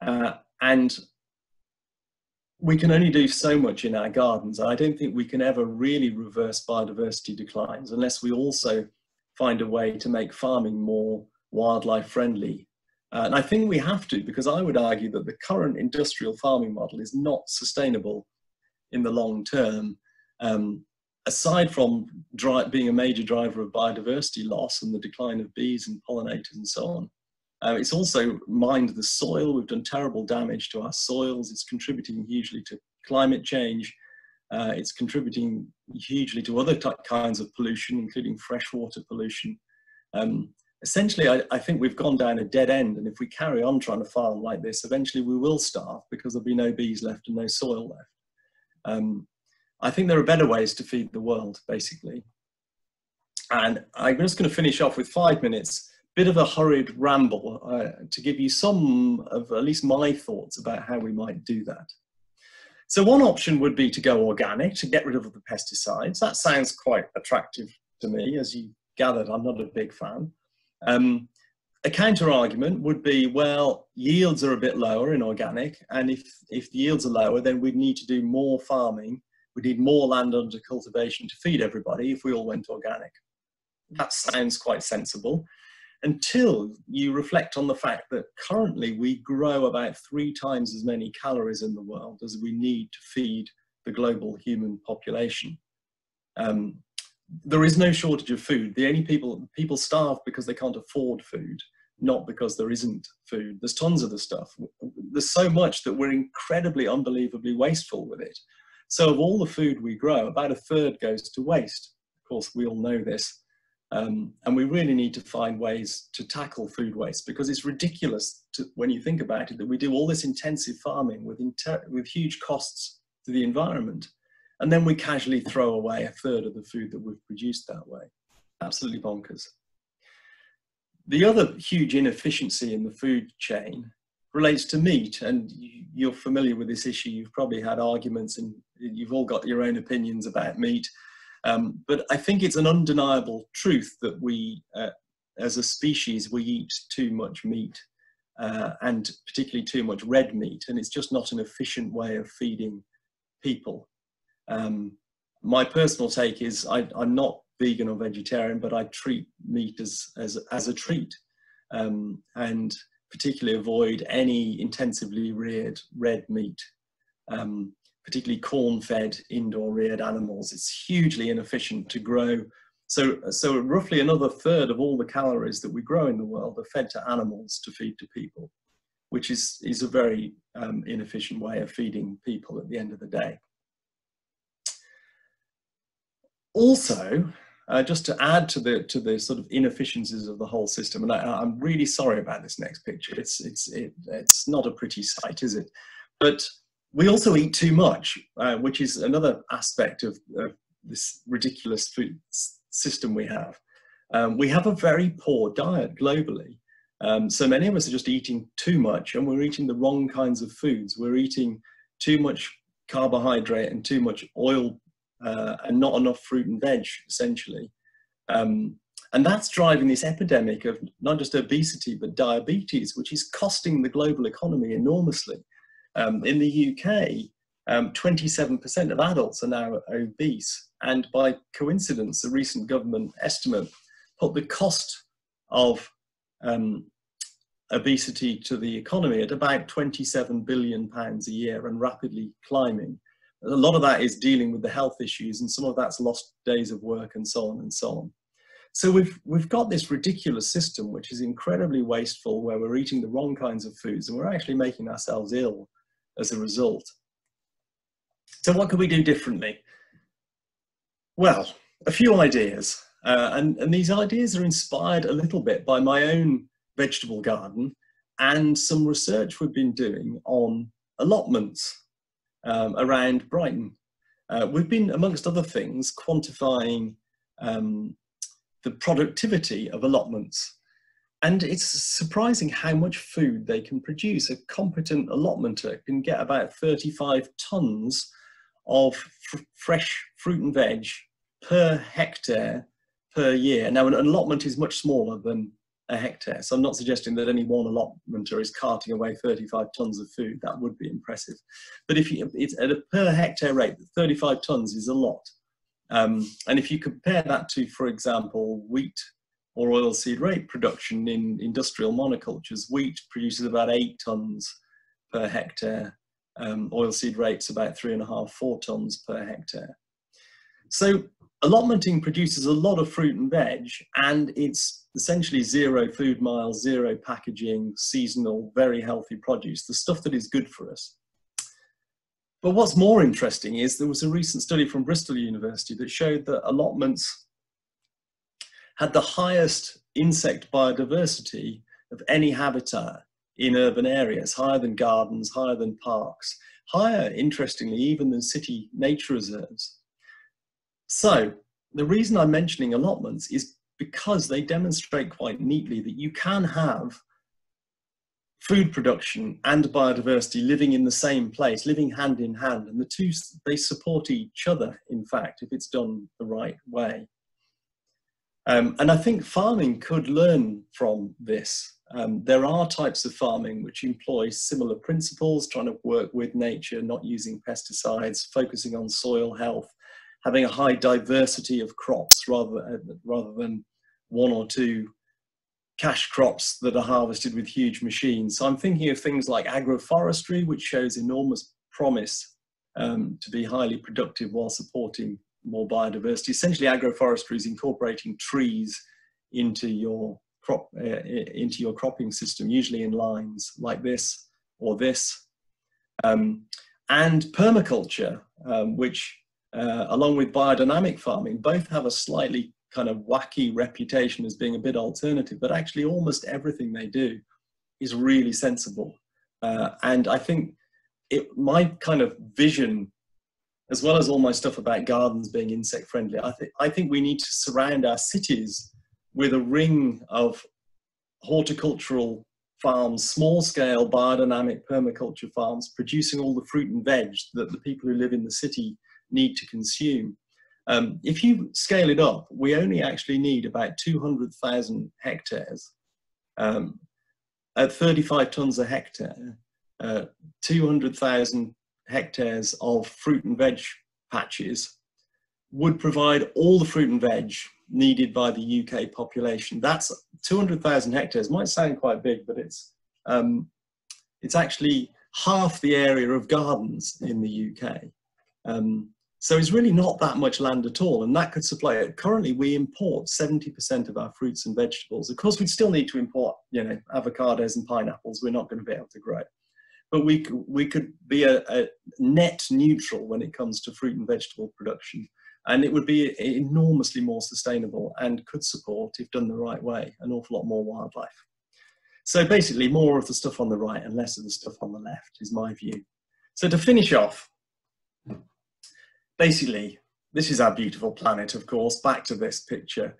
And we can only do so much in our gardens. I don't think we can ever really reverse biodiversity declines unless we also find a way to make farming more wildlife friendly. And I think we have to, because I would argue that the current industrial farming model is not sustainable in the long term, aside from being a major driver of biodiversity loss and the decline of bees and pollinators and so on. It's also mined the soil. We've done terrible damage to our soils. It's contributing hugely to climate change. It's contributing hugely to other kinds of pollution, including freshwater pollution. Essentially, I think we've gone down a dead end, and if we carry on trying to farm like this, eventually we will starve because there'll be no bees left and no soil left. I think there are better ways to feed the world, basically. And I'm just going to finish off with 5 minutes, bit of a hurried ramble to give you some of at least my thoughts about how we might do that. So one option would be to go organic, to get rid of the pesticides. That sounds quite attractive to me. As you gathered, I'm not a big fan. A counter argument would be, well, yields are a bit lower in organic, and if the yields are lower, then we'd need to do more farming. We need more land under cultivation to feed everybody if we all went organic. That sounds quite sensible, until you reflect on the fact that currently we grow about 3 times as many calories in the world as we need to feed the global human population. There is no shortage of food. The only people starve because they can't afford food, not because there isn't food. There's tons of the stuff. There's so much that we're incredibly, unbelievably wasteful with it. So of all the food we grow, about 1/3 goes to waste. Of course, we all know this. And we really need to find ways to tackle food waste, because it's ridiculous when you think about it, that we do all this intensive farming with huge costs to the environment, and then we casually throw away 1/3 of the food that we've produced that way. Absolutely bonkers. The other huge inefficiency in the food chain relates to meat, and you're familiar with this issue. You've probably had arguments and you've all got your own opinions about meat. But I think it's an undeniable truth that we, as a species, we eat too much meat, and particularly too much red meat, and it's just not an efficient way of feeding people. My personal take is I'm not vegan or vegetarian, but I treat meat as a treat, and particularly avoid any intensively reared red meat, particularly corn-fed indoor reared animals. It's hugely inefficient to grow. So roughly another 1/3 of all the calories that we grow in the world are fed to animals to feed to people, which is a very inefficient way of feeding people at the end of the day. Also, just to add to the sort of inefficiencies of the whole system, and I'm really sorry about this next picture. It's not a pretty sight, is it? But we also eat too much, which is another aspect of this ridiculous food system we have. We have a very poor diet globally. So many of us are just eating too much, and we're eating the wrong kinds of foods. We're eating too much carbohydrate and too much oil and not enough fruit and veg, essentially. And that's driving this epidemic of not just obesity, but diabetes, which is costing the global economy enormously. In the UK, 27% of adults are now obese. And by coincidence, a recent government estimate put the cost of obesity to the economy at about £27 billion a year and rapidly climbing. A lot of that is dealing with the health issues, and some of that's lost days of work and so on and so on. So we've got this ridiculous system which is incredibly wasteful, where we're eating the wrong kinds of foods and we're actually making ourselves ill as a result. So what can we do differently? Well, a few ideas. And these ideas are inspired a little bit by my own vegetable garden and some research we've been doing on allotments around Brighton. We've been, amongst other things, quantifying the productivity of allotments. And it's surprising how much food they can produce. A competent allotmenter can get about 35 tonnes of fresh fruit and veg per hectare per year. Now, an allotment is much smaller than a hectare, so I'm not suggesting that any one allotmenter is carting away 35 tonnes of food. That would be impressive. But if you, it's at a per hectare rate, 35 tonnes is a lot. And if you compare that to, for example, wheat or oilseed rape production in industrial monocultures, wheat produces about 8 tonnes per hectare, oilseed rape's about 3.5–4 tonnes per hectare. So allotmenting produces a lot of fruit and veg, and it's essentially zero food miles, zero packaging, seasonal, very healthy produce, the stuff that is good for us. But what's more interesting is there was a recent study from Bristol University that showed that allotments had the highest insect biodiversity of any habitat in urban areas, higher than gardens, higher than parks, higher, interestingly, even than city nature reserves. So the reason I'm mentioning allotments is because they demonstrate quite neatly that you can have food production and biodiversity living in the same place, living hand in hand, and the two, they support each other, in fact, if it's done the right way. And I think farming could learn from this. There are types of farming which employ similar principles, trying to work with nature, not using pesticides, focusing on soil health, having a high diversity of crops rather than one or two cash crops that are harvested with huge machines. So I'm thinking of things like agroforestry, which shows enormous promise to be highly productive while supporting more biodiversity. Essentially, agroforestry is incorporating trees into your cropping system, usually in lines like this or this. And permaculture, which along with biodynamic farming, both have a slightly kind of wacky reputation as being a bit alternative, but actually almost everything they do is really sensible. And I think my kind of vision, as well as all my stuff about gardens being insect friendly, I think we need to surround our cities with a ring of horticultural farms, small scale biodynamic permaculture farms, producing all the fruit and veg that the people who live in the city need to consume. If you scale it up, we only actually need about 200,000 hectares. At 35 tonnes a hectare, 200,000 hectares of fruit and veg patches would provide all the fruit and veg needed by the UK population. That's 200,000 hectares. Might sound quite big, but it's actually half the area of gardens in the UK. So it's really not that much land at all, and that could supply it. Currently, we import 70% of our fruits and vegetables. Of course, we'd still need to import, you know, avocados and pineapples. We're not going to be able to grow. But we could be a net neutral when it comes to fruit and vegetable production, and it would be enormously more sustainable and could support, if done the right way, an awful lot more wildlife. So basically, more of the stuff on the right and less of the stuff on the left is my view. So to finish off, basically, This is our beautiful planet, of course, back to this picture.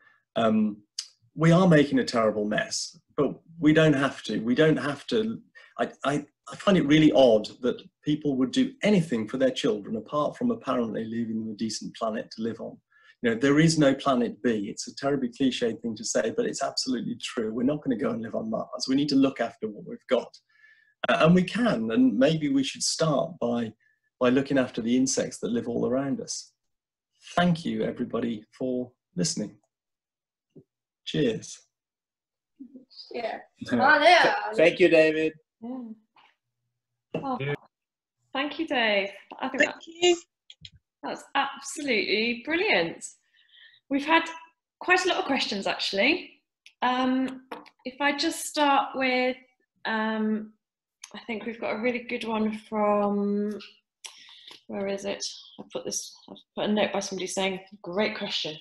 We are making a terrible mess, but we don't have to. We don't have to. I find it really odd that people would do anything for their children apart from apparently leaving them a decent planet to live on. You know, there is no planet B. It's a terribly cliched thing to say, but it's absolutely true. We're not going to go and live on Mars. We need to look after what we've got. And we can, and maybe we should start by looking after the insects that live all around us. Thank you, everybody, for listening. Cheers. Yeah. Oh, yeah. Thank you, David. Yeah. Oh, thank you, Dave. I think that's absolutely brilliant. We've had quite a lot of questions, actually. If I just start with, I think we've got a really good one from, where is it? I've put a note by somebody saying, great question.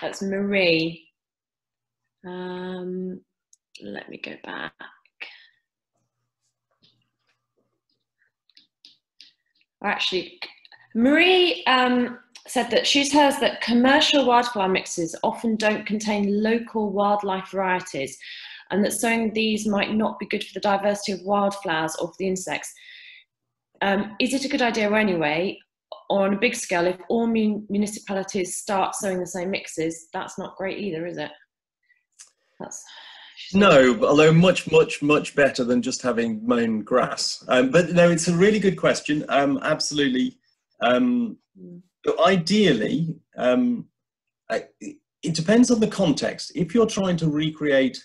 That's Marie. Let me go back. Actually, Marie said that she hears that commercial wildflower mixes often don't contain local wildlife varieties, and that sowing these might not be good for the diversity of wildflowers or for the insects. Is it a good idea anyway, or on a big scale, if all municipalities start sowing the same mixes? That's not great either, is it? No, although much, much, much better than just having mown grass. But no, it's a really good question. Absolutely. Ideally, it depends on the context. If you're trying to recreate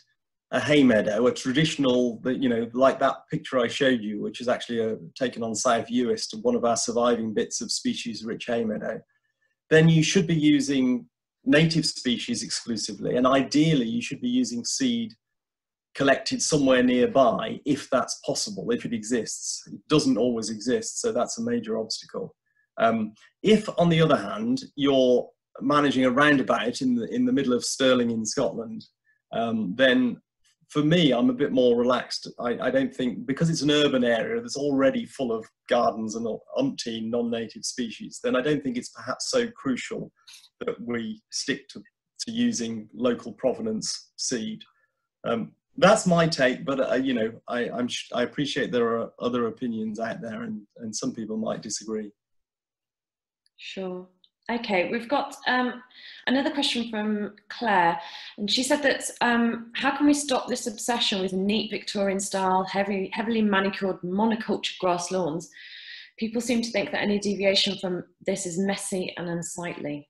a hay meadow, a traditional, you know, like that picture I showed you, which is actually taken on South Uist, one of our surviving bits of species-rich hay meadow, then you should be using native species exclusively, and ideally you should be using seed collected somewhere nearby if that's possible, if it exists. It doesn't always exist, so that's a major obstacle. If, on the other hand, you're managing a roundabout in the middle of Stirling in Scotland, then for me, I'm a bit more relaxed. I don't think, because it's an urban area that's already full of gardens and umpteen non-native species, then I don't think it's perhaps so crucial that we stick to using local provenance seed. That's my take, but you know, I appreciate there are other opinions out there, and some people might disagree. Sure. Okay, we've got another question from Claire, and she said that how can we stop this obsession with neat Victorian-style, heavily manicured monoculture grass lawns? People seem to think that any deviation from this is messy and unsightly.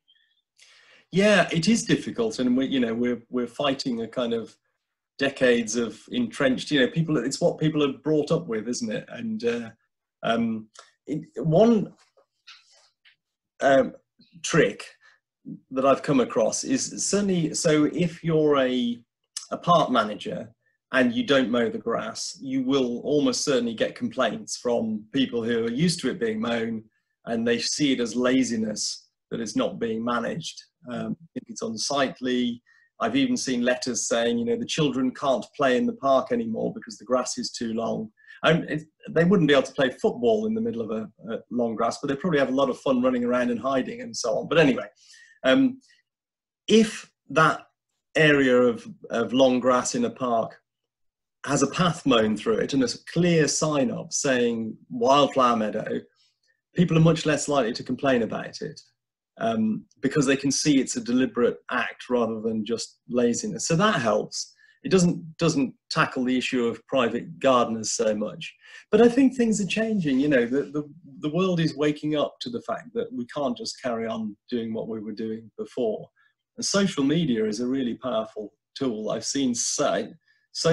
Yeah, it is difficult, and we're fighting a kind of decades of entrenched, you know, people. It's what people are brought up with, isn't it? And one trick that I've come across is certainly, so if you're a park manager and you don't mow the grass, you will almost certainly get complaints from people who are used to it being mown, and they see it as laziness that it's not being managed. If it's unsightly. I've even seen letters saying, you know, the children can't play in the park anymore because the grass is too long. They wouldn't be able to play football in the middle of a long grass, but they probably have a lot of fun running around and hiding and so on. But anyway, if that area of long grass in a park has a path mown through it and there's a clear sign up saying wildflower meadow, people are much less likely to complain about it. Because they can see it's a deliberate act rather than just laziness. So that helps. It doesn't tackle the issue of private gardeners so much. But I think things are changing. You know, the world is waking up to the fact that we can't just carry on doing what we were doing before. And social media is a really powerful tool. I've seen so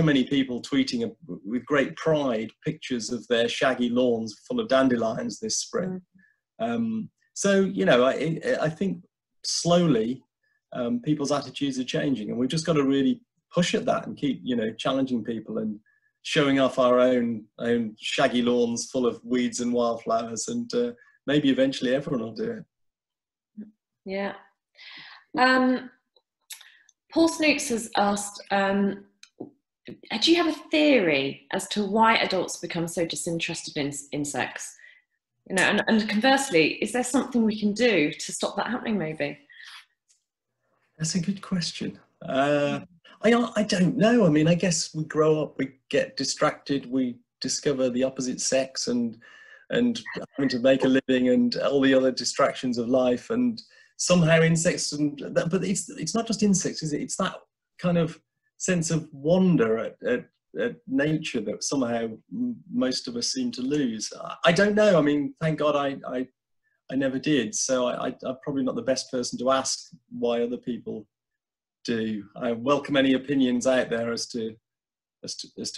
many people tweeting with great pride pictures of their shaggy lawns full of dandelions this spring. So, you know, I think slowly people's attitudes are changing, and we've just got to really push at that and keep, you know, challenging people and showing off our own shaggy lawns full of weeds and wildflowers, and maybe eventually everyone will do it. Yeah. Paul Snooks has asked, do you have a theory as to why adults become so disinterested in insects? You know, and conversely, is there something we can do to stop that happening maybe? That's a good question. I don't know. I mean, I guess we grow up, we get distracted, we discover the opposite sex and having to make a living and all the other distractions of life, and somehow insects and that, but it's not just insects, is it? It's that kind of sense of wonder at nature that somehow most of us seem to lose. I don't know. I mean, thank God I never did. So I'm probably not the best person to ask why other people do. I welcome any opinions out there as to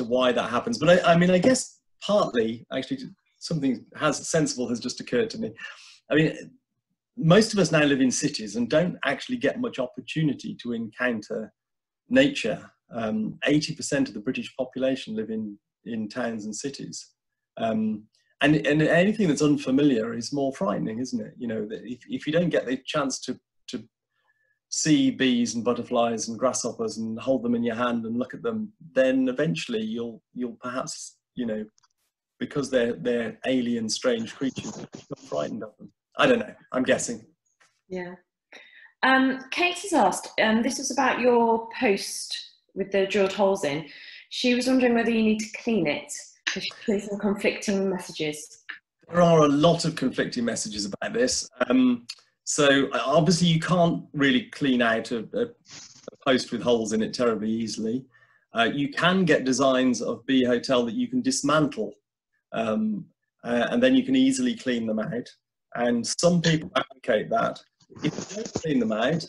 why that happens. But I mean, I guess partly actually something sensible has just occurred to me. I mean, most of us now live in cities and don't actually get much opportunity to encounter nature. 80% of the British population live in towns and cities, and anything that's unfamiliar is more frightening, isn't it? You know, that if you don't get the chance to see bees and butterflies and grasshoppers and hold them in your hand and look at them, then eventually you'll perhaps, you know, because they're alien, strange creatures, you're frightened of them. I don't know. I'm guessing. Yeah. Kate has asked. This was about your post with the drilled holes in. She was wondering whether you need to clean it, because she's getting some conflicting messages. There are a lot of conflicting messages about this. So obviously you can't really clean out a post with holes in it terribly easily. You can get designs of Bee Hotel that you can dismantle, and then you can easily clean them out. And some people advocate that. If you don't clean them out,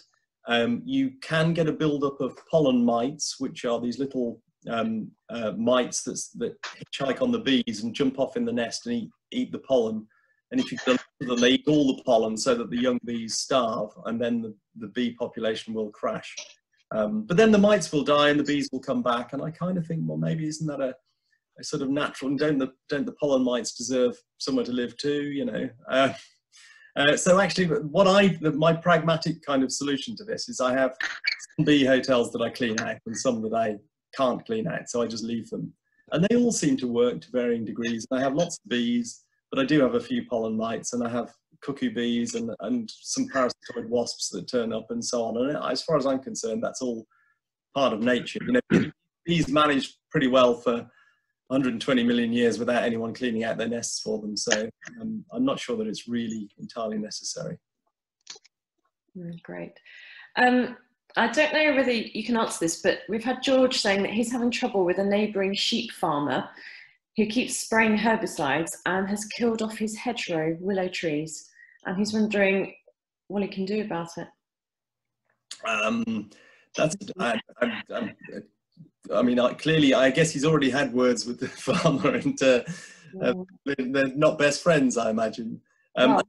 you can get a buildup of pollen mites, which are these little mites that hitchhike on the bees and jump off in the nest and eat the pollen. And if you kill them, they eat all the pollen so that the young bees starve, and then the bee population will crash. But then the mites will die and the bees will come back. And I kind of think, well, maybe isn't that a sort of natural, and don't the pollen mites deserve somewhere to live too, you know? So actually, my pragmatic kind of solution to this is I have some bee hotels that I clean out and some that I can't clean out, so I just leave them. And they all seem to work to varying degrees. And I have lots of bees, but I do have a few pollen mites, and I have cuckoo bees and some parasitoid wasps that turn up and so on. And as far as I'm concerned, that's all part of nature. You know, bees managed pretty well for 120 million years without anyone cleaning out their nests for them. So I'm not sure that it's really entirely necessary. Great. I don't know whether you can answer this, but we've had George saying that he's having trouble with a neighbouring sheep farmer who keeps spraying herbicides and has killed off his hedgerow willow trees. And he's wondering what he can do about it. I mean, clearly, I guess he's already had words with the farmer, and they're not best friends, I imagine. A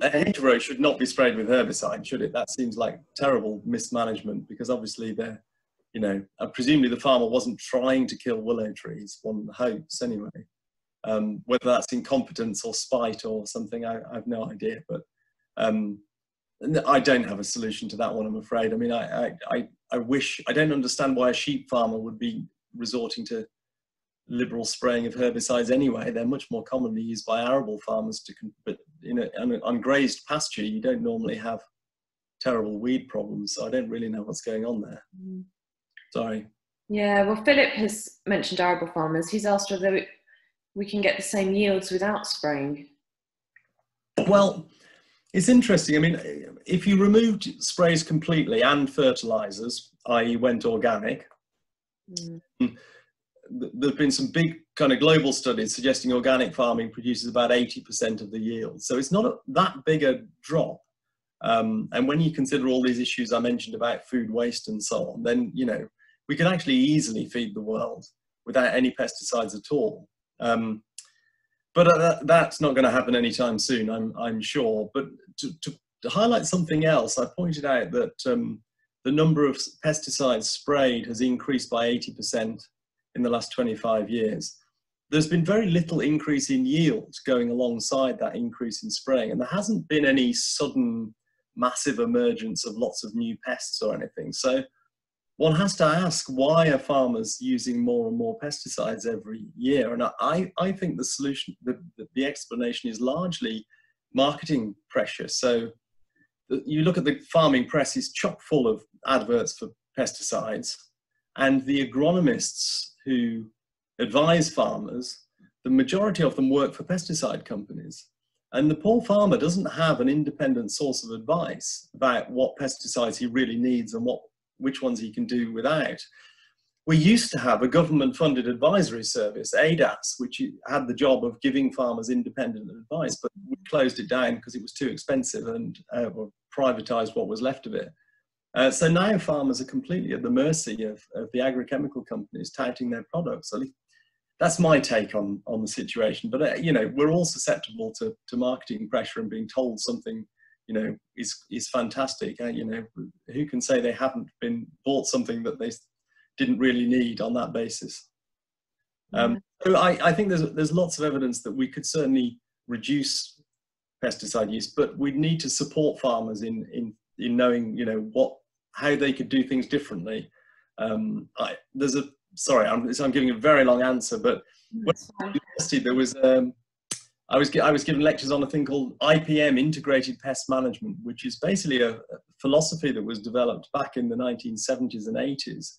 hedgerow should not be sprayed with herbicide, should it? That seems like terrible mismanagement, because obviously they're, you know, presumably the farmer wasn't trying to kill willow trees, one hopes anyway. Whether that's incompetence or spite or something, I have no idea, but... I don't have a solution to that one, I'm afraid. I mean, I wish, I don't understand why a sheep farmer would be resorting to liberal spraying of herbicides anyway. They're much more commonly used by arable farmers, but in an ungrazed pasture, you don't normally have terrible weed problems. So I don't really know what's going on there. Mm. Sorry. Yeah, well, Philip has mentioned arable farmers. He's asked whether we can get the same yields without spraying. Well, it's interesting. I mean, if you removed sprays completely and fertilisers, i.e. went organic, there have been some big kind of global studies suggesting organic farming produces about 80% of the yield. So it's not that big a drop. And when you consider all these issues I mentioned about food waste and so on, then, you know, we can actually easily feed the world without any pesticides at all. But that's not going to happen anytime soon, I'm sure. But to highlight something else, I pointed out that the number of pesticides sprayed has increased by 80% in the last 25 years. There's been very little increase in yield going alongside that increase in spraying, and there hasn't been any sudden massive emergence of lots of new pests or anything. So one has to ask, why are farmers using more and more pesticides every year? And I think the solution, the explanation is largely marketing pressure. So you look at the farming press, is chock full of adverts for pesticides, and the agronomists who advise farmers, the majority of them work for pesticide companies. And the poor farmer doesn't have an independent source of advice about what pesticides he really needs and which ones he can do without. We used to have a government-funded advisory service, ADAS, which had the job of giving farmers independent advice, but we closed it down because it was too expensive and privatised what was left of it. So now farmers are completely at the mercy of the agrochemical companies touting their products. At least that's my take on the situation. But, you know, we're all susceptible to marketing pressure and being told something, you know, is fantastic. You know, who can say they haven't bought something that they didn't really need on that basis? So I think there's lots of evidence that we could certainly reduce pesticide use, but we need to support farmers in knowing, you know, how they could do things differently. I'm giving a very long answer, but when I was at university, there was I was giving lectures on a thing called IPM, Integrated Pest Management, which is basically a philosophy that was developed back in the 1970s and 80s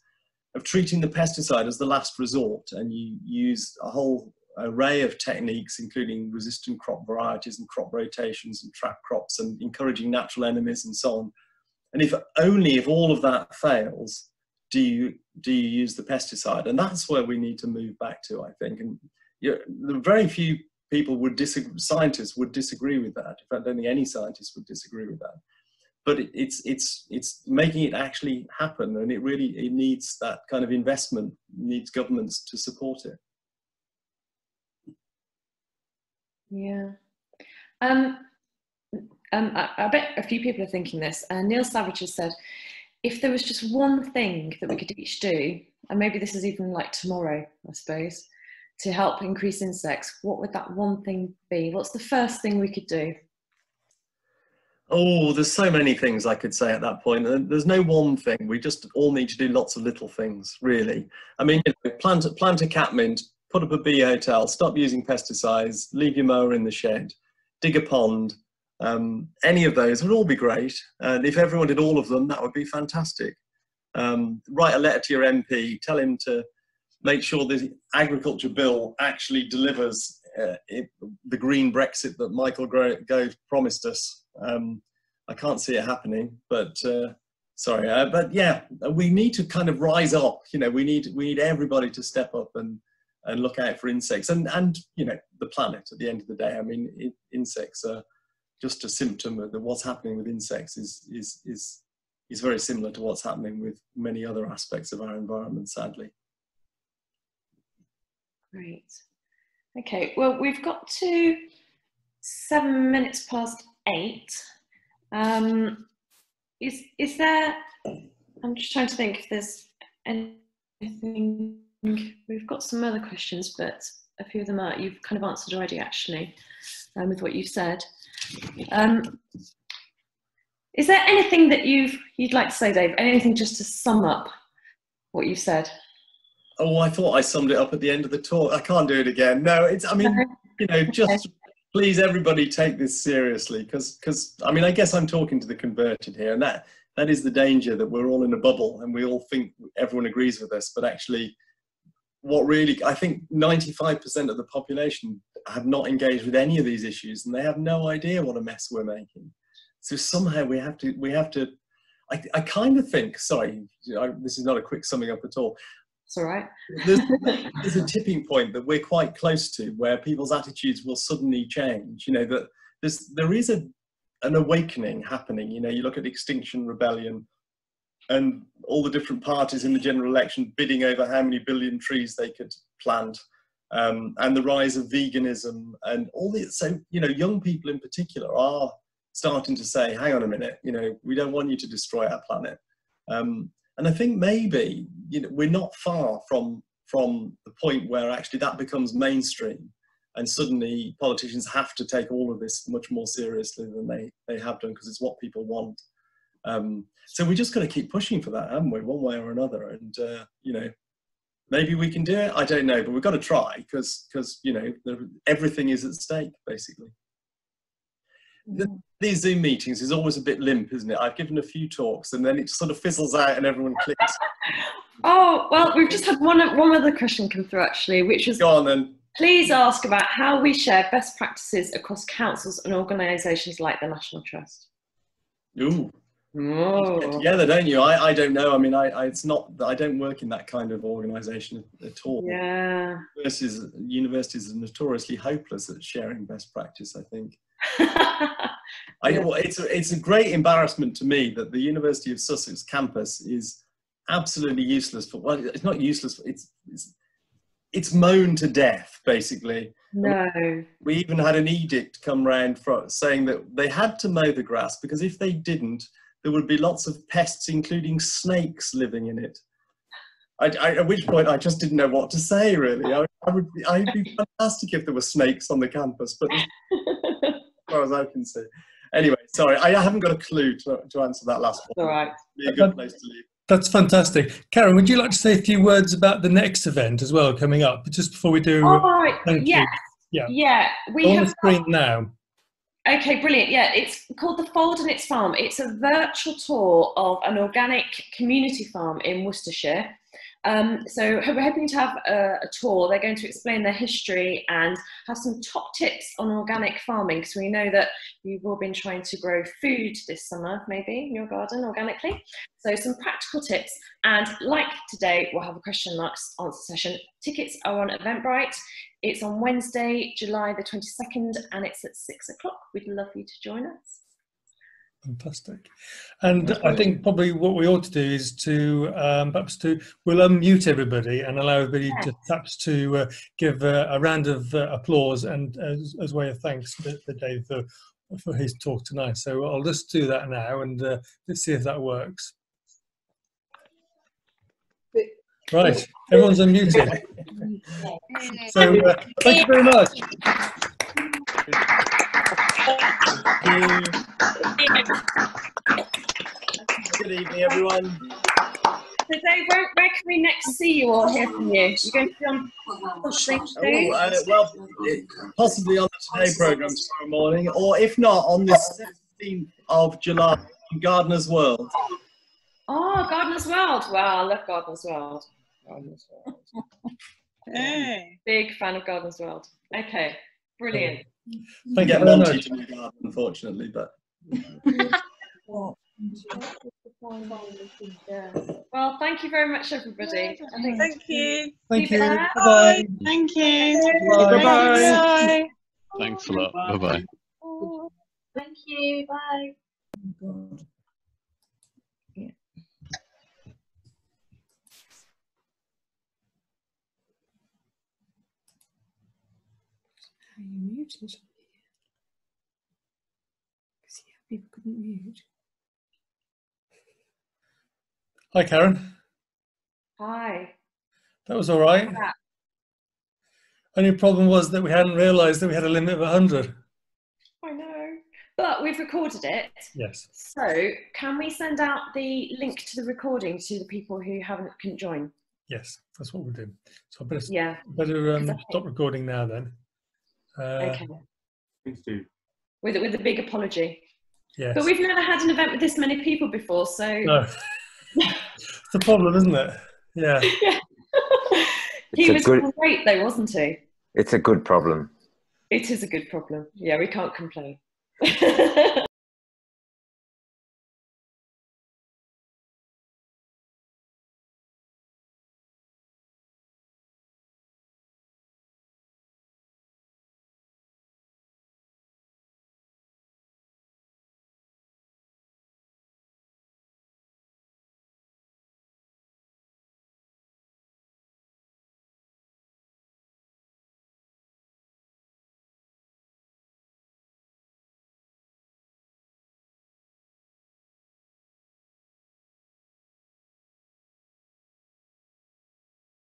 of treating the pesticide as the last resort, and you use a whole array of techniques, including resistant crop varieties and crop rotations and trap crops and encouraging natural enemies and so on. And if all of that fails, do you use the pesticide? And that's where we need to move back to, I think. And very few people would disagree, scientists would disagree with that. In fact, I don't think any scientist would disagree with that. But it's making it actually happen, and it really needs that kind of investment, needs governments to support it. Yeah. I bet a few people are thinking this. Neil Savage has said, if there was just one thing that we could each do, and maybe this is even like tomorrow, I suppose, to help increase insects, what would that one thing be? What's the first thing we could do? Oh, there's so many things I could say at that point. There's no one thing. We just all need to do lots of little things, really. I mean, you know, plant a catmint, put up a bee hotel, stop using pesticides, leave your mower in the shed, dig a pond. Any of those would all be great. And if everyone did all of them, that would be fantastic. Write a letter to your MP, tell him to make sure the agriculture bill actually delivers the green Brexit that Michael Gove promised us. I can't see it happening, but yeah, we need to kind of rise up. You know, we need everybody to step up and look out for insects and you know, the planet at the end of the day. I mean, insects are just a symptom of what's happening with insects is very similar to what's happening with many other aspects of our environment, sadly. Great. Okay, well, we've got to 8:07. Is there, I'm just trying to think if there's anything, we've got some other questions, but a few of them you've kind of answered already actually, with what you've said. Is there anything that you'd like to say, Dave? Anything just to sum up what you've said? Oh, I thought I summed it up at the end of the talk. I can't do it again. No, I mean, you know, just please everybody take this seriously, because I mean, I guess I'm talking to the converted here, and that is the danger, that we're all in a bubble and we all think everyone agrees with us, but actually what really, I think 95% of the population have not engaged with any of these issues, and they have no idea what a mess we're making. So somehow we have to, I kind of think, sorry, this is not a quick summing up at all. It's all right. there's a tipping point that we're quite close to, where people's attitudes will suddenly change. You know, that there is an awakening happening. You know, you look at Extinction Rebellion and all the different parties in the general election bidding over how many billion trees they could plant, and the rise of veganism and all this. So, you know, young people in particular are starting to say, hang on a minute, you know, we don't want you to destroy our planet. And I think maybe, you know, we're not far from the point where actually that becomes mainstream, and suddenly politicians have to take all of this much more seriously than they have done, because it's what people want. So we just got to keep pushing for that, haven't we, one way or another. And, you know, maybe we can do it. I don't know, but we've got to try because you know, everything is at stake, basically. These Zoom meetings is always a bit limp, isn't it? I've given a few talks and then it sort of fizzles out and everyone clicks. Oh, well, we've just had one other question come through, actually, which is, go on, then. Please ask about how we share best practices across councils and organisations like the National Trust. Ooh. Oh. You get together, don't you? I don't know. I mean, it's not, I don't work in that kind of organisation at all. Yeah. Versus universities are notoriously hopeless at sharing best practice, I think. Well, it's a great embarrassment to me that the University of Sussex campus is absolutely useless for, well, it's not useless, it's mown to death, basically. No. We even had an edict come round saying that they had to mow the grass because if they didn't, there would be lots of pests, including snakes, living in it. At which point I just didn't know what to say, really. I'd be fantastic if there were snakes on the campus, but as far as I can see. Anyway, sorry, I haven't got a clue to answer that last one. All right. It'd be a good place to leave. That's fantastic. Karen, would you like to say a few words about the next event as well, coming up, just before we do? All right, yes. Yeah. Yeah. We have on the screen now. Okay, brilliant. Yeah, it's called The Fold and Its Farm. It's a virtual tour of an organic community farm in Worcestershire. So we're hoping to have a tour. They're going to explain their history and have some top tips on organic farming, because we know that you've all been trying to grow food this summer, maybe, in your garden organically. So some practical tips. And like today, we'll have a question and answer session. Tickets are on Eventbrite. It's on Wednesday, July the 22nd, and it's at 6 o'clock. We'd love you to join us. Fantastic. And I think probably what we ought to do is to we'll unmute everybody and allow everybody to perhaps to give a round of applause and as way of thanks to Dave for his talk tonight. So I'll just do that now and let's see if that works. Right, everyone's unmuted. So thank you very much. Good evening, everyone. So Dave, where can we next see you or hear from you? You're going to be on today? Well, possibly on the Today programme tomorrow morning, or if not, on the 17th of July in Gardner's World. Oh, Gardner's World. Wow, I love Gardner's World. Gardner's World. Hey. Big fan of Gardner's World. Okay, brilliant. Thank you very much. Unfortunately, but well, thank you very much, everybody. Thank you. Thank you. Bye bye. Thank you. Bye bye. Thanks a lot. Bye bye. Thank you. Bye. Oh, are you muted? Because yeah, people couldn't mute. Hi, Karen. Hi. That was all right. Yeah. Only problem was that we hadn't realised that we had a limit of 100. I know, but we've recorded it. Yes. So can we send out the link to the recording to the people who couldn't join? Yes, that's what we'll do. So I better stop recording now then. Okay. Please do. With a big apology. Yes. But we've never had an event with this many people before, so. No. It's the problem, isn't it? Yeah. Yeah. He was great, though, wasn't he? It's a good problem. It is a good problem. Yeah, we can't complain.